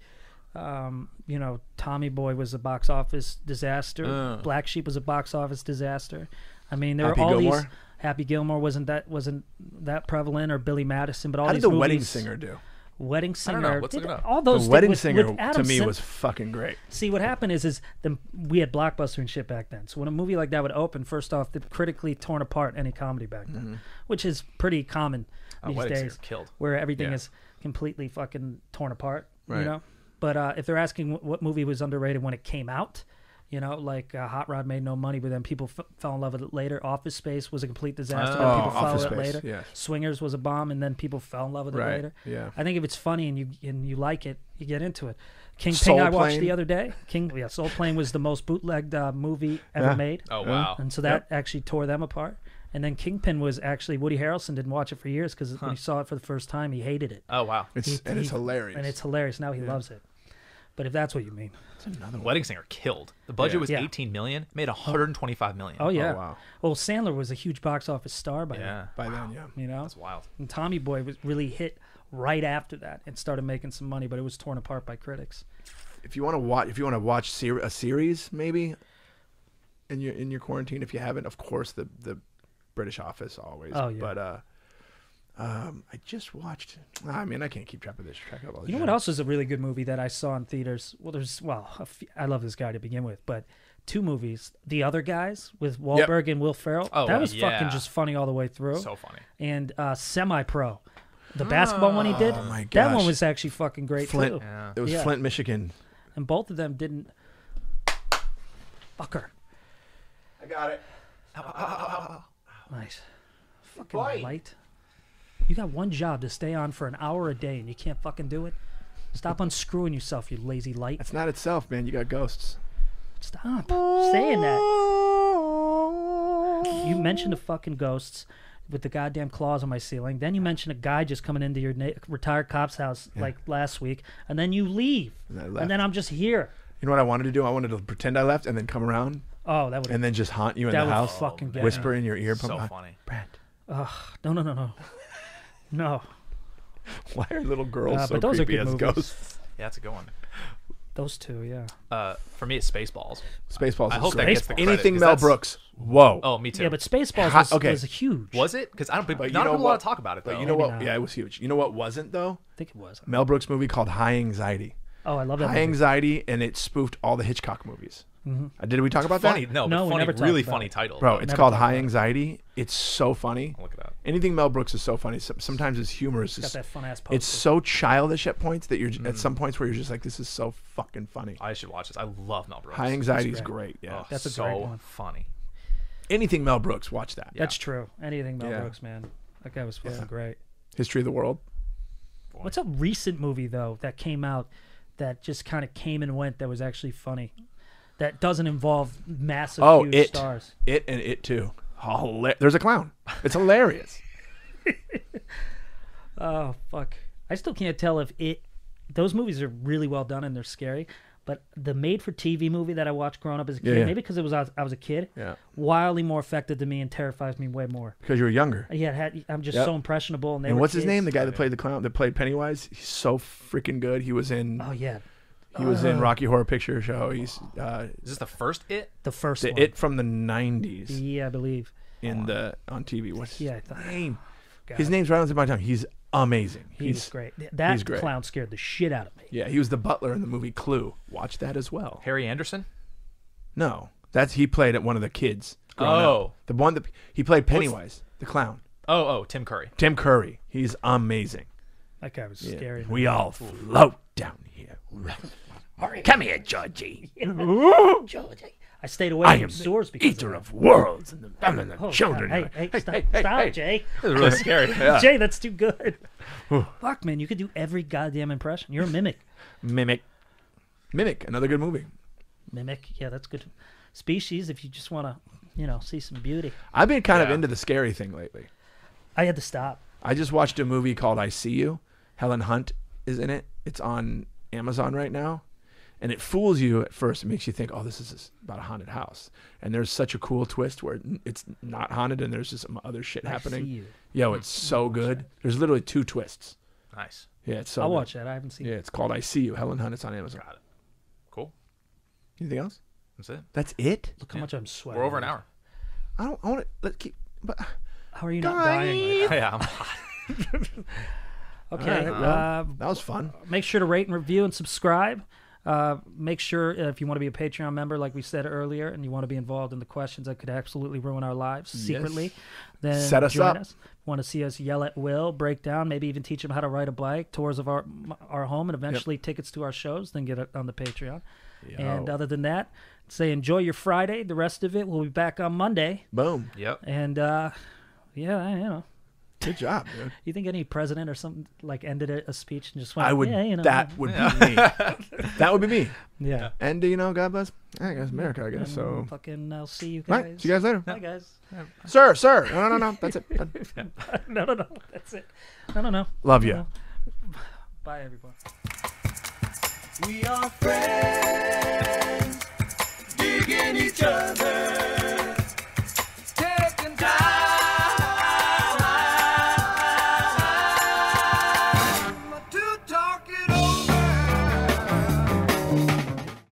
um, you know, Tommy Boy was a box office disaster. Uh. Black Sheep was a box office disaster. I mean, there Happy were all Gilmore. These Happy Gilmore wasn't that wasn't that prevalent, or Billy Madison, but all How these did the movies, Wedding Singer do? Wedding Singer, did, all those. The Wedding with, Singer with Adam to me Sim was fucking great. See, what happened is, is the, we had Blockbuster and shit back then. So when a movie like that would open, first off, they've critically torn apart any comedy back then, mm-hmm. which is pretty common these uh, days, killed. Where everything yeah. is completely fucking torn apart. Right. You know, but uh, if they're asking what movie was underrated when it came out, you know, like uh, Hot Rod made no money, but then people f fell in love with it later. Office Space was a complete disaster, but oh, people fell in love with it later. Yes. Swingers was a bomb, and then people fell in love with it right. later. Yeah. I think if it's funny and you and you like it, you get into it. King Soul Ping I watched Plane. the other day. King, yeah, Soul Plane was the most bootlegged uh, movie ever yeah. made. Oh wow! And so that yep. actually tore them apart. And then Kingpin was actually Woody Harrelson didn't watch it for years because huh. when he saw it for the first time, he hated it. Oh wow! It's, he, and he, it's hilarious. And it's hilarious. Now he yeah. loves it. But if that's what you mean, that's another one. Wedding Singer killed. The budget yeah. was yeah. eighteen million dollars, made one hundred twenty-five million dollars. Oh yeah. Oh, wow. Well, Sandler was a huge box office star by yeah. then. By wow. then, yeah. You know, that's wild. And Tommy Boy was really hit right after that and started making some money, but it was torn apart by critics. If you want to watch, if you want to watch ser a series, maybe in your in your quarantine, if you haven't, of course the the British Office always. Oh yeah. But uh, Um, I just watched. I mean, I can't keep track of this. Track of all this you know shit. What else is a really good movie that I saw in theaters? Well, there's well, a few, I love this guy to begin with, but two movies: The Other Guys with Wahlberg yep. and Will Ferrell. Oh, that was yeah. fucking just funny all the way through. So funny. And uh, Semi Pro, the basketball oh, one he did. Oh my gosh. That one was actually fucking great Flint, too. Yeah. It was yeah. Flint, Michigan. And both of them didn't. Fucker. I got it. Ow, ow, ow, ow, ow. Nice. Fucking Boy. light. You got one job to stay on for an hour a day and you can't fucking do it? Stop unscrewing yourself, you lazy light. That's not itself, man. You got ghosts. Stop saying that. You mentioned the fucking ghosts with the goddamn claws on my ceiling. Then you mentioned a guy just coming into your retired cop's house yeah. like last week. And then you leave. And, and then I'm just here. You know what I wanted to do? I wanted to pretend I left and then come around. Oh, that would. And then just haunt you in the house. Fucking oh, whisper in your ear. So pump, funny. Brad. Ugh, no, no, no, no. No. Why are little girls uh, so but those creepy are good as movies. Ghosts? Yeah, that's a good one. Those two, yeah. Uh, for me, it's Spaceballs. Spaceballs. I, I hope that gets the credit, anything Mel Brooks. Whoa. Oh, me too. Yeah, but Spaceballs was, okay. was huge. Was it? Because I don't. But not a lot to talk about it. Though. But you know Maybe what? Not. Yeah, it was huge. You know what wasn't though? I think it was Mel Brooks' movie called High Anxiety. Oh, I love that. High movie. Anxiety, and it spoofed all the Hitchcock movies. Mm-hmm. Did we talk about funny. that? No, no, funny, never really funny it. title. Bro, it's never called High Anxiety. It. It's so funny. I'll look it up. Anything Mel Brooks is so funny. Sometimes his humor is just, got that fun ass poster. It's so childish at points that you're mm. at some points where you're just like, this is so fucking funny. I should watch this. I love Mel Brooks. High Anxiety is great. Yeah, oh, that's a so great one. funny. Anything Mel Brooks, watch that. Yeah. That's true. Anything Mel yeah. Brooks, man. That guy was fucking yeah. great. History of the World. Boy. What's a recent movie though that came out that just kind of came and went that was actually funny? That doesn't involve massive oh, huge it, stars. It and it too. Hila There's a clown. It's hilarious. Oh fuck! I still can't tell if it. Those movies are really well done and they're scary. But the made-for-T V movie that I watched growing up as a kid, yeah, yeah. maybe because it was I, was I was a kid, yeah. wildly more effective to me and terrifies me way more. Because you were younger. Yeah, had, I'm just yep. so impressionable. And, they and were what's kids. his name? The guy that played the clown, that played Pennywise. He's so freaking good. He was in. Oh yeah. He was uh, in Rocky Horror Picture Show. He's uh, is this the first It? The first the one. It from the nineties. Yeah, I believe. In oh, the on T V. What's yeah, his I name? God. His name's right on the tip of my tongue. He's amazing. He he's was great. That he's great. Clown scared the shit out of me. Yeah, he was the butler in the movie Clue. Watch that as well. Harry Anderson? No, that's he played at one of the kids. Oh, up. the one that he played Pennywise, what's, the clown. Oh, oh, Tim Curry. Tim Curry. He's amazing. That guy was yeah. scary. We all Ooh. float down here. Come here, Georgie. Georgie. I stayed away I from stores because eater of, of worlds and the, I'm and the oh, children. God. Hey, hey, stop, hey, stop hey, Jay. This is really scary. Yeah. Jay, that's too good. Fuck, man, you could do every goddamn impression. You're a mimic. Mimic. Mimic, another good movie. Mimic, yeah, that's good. Species, if you just want to, you know, see some beauty. I've been kind yeah. of into the scary thing lately. I had to stop. I just watched a movie called I See You. Helen Hunt is in it. It's on Amazon right now. And it fools you at first. It makes you think, oh, this is about a haunted house. And there's such a cool twist where it's not haunted and there's just some other shit happening. I See You. Yo, it's so good. That. There's literally two twists. Nice. Yeah, it's so I'll good. watch that. I haven't seen yeah, it. Yeah, it's called I See You. Helen Hunt. It's on Amazon. Got it. Cool. Anything else? That's it. That's it? Look how yeah. much I'm sweating. We're over an hour. I don't I want to. Let's keep. But, how are you guys? Not dying? Right now? Yeah, I'm hot. Okay. Right, well, uh, that was fun. Make sure to rate and review and subscribe. Uh, make sure if you want to be a Patreon member, like we said earlier, and you want to be involved in the questions that could absolutely ruin our lives secretly, yes. then set us join up. Us. Want to see us yell at will, break down, maybe even teach them how to ride a bike, tours of our our home, and eventually yep. tickets to our shows. Then get it on the Patreon. Yo. And other than that, say enjoy your Friday. The rest of it, we'll be back on Monday. Boom. Yep. And uh, yeah, you know. Good job, dude. You think any president or something like ended a speech and just went, I would, yeah, you know. That would yeah. be me. That would be me. Yeah. And, you know, God bless I guess America, I guess. And so. Fucking, I'll see you guys. Right. See you guys later. Bye, guys. Sir, sir. No, no, no. That's it. no, no, no. That's it. No, no, no. Love you. No, no. Bye, everyone. We are friends, digging each other.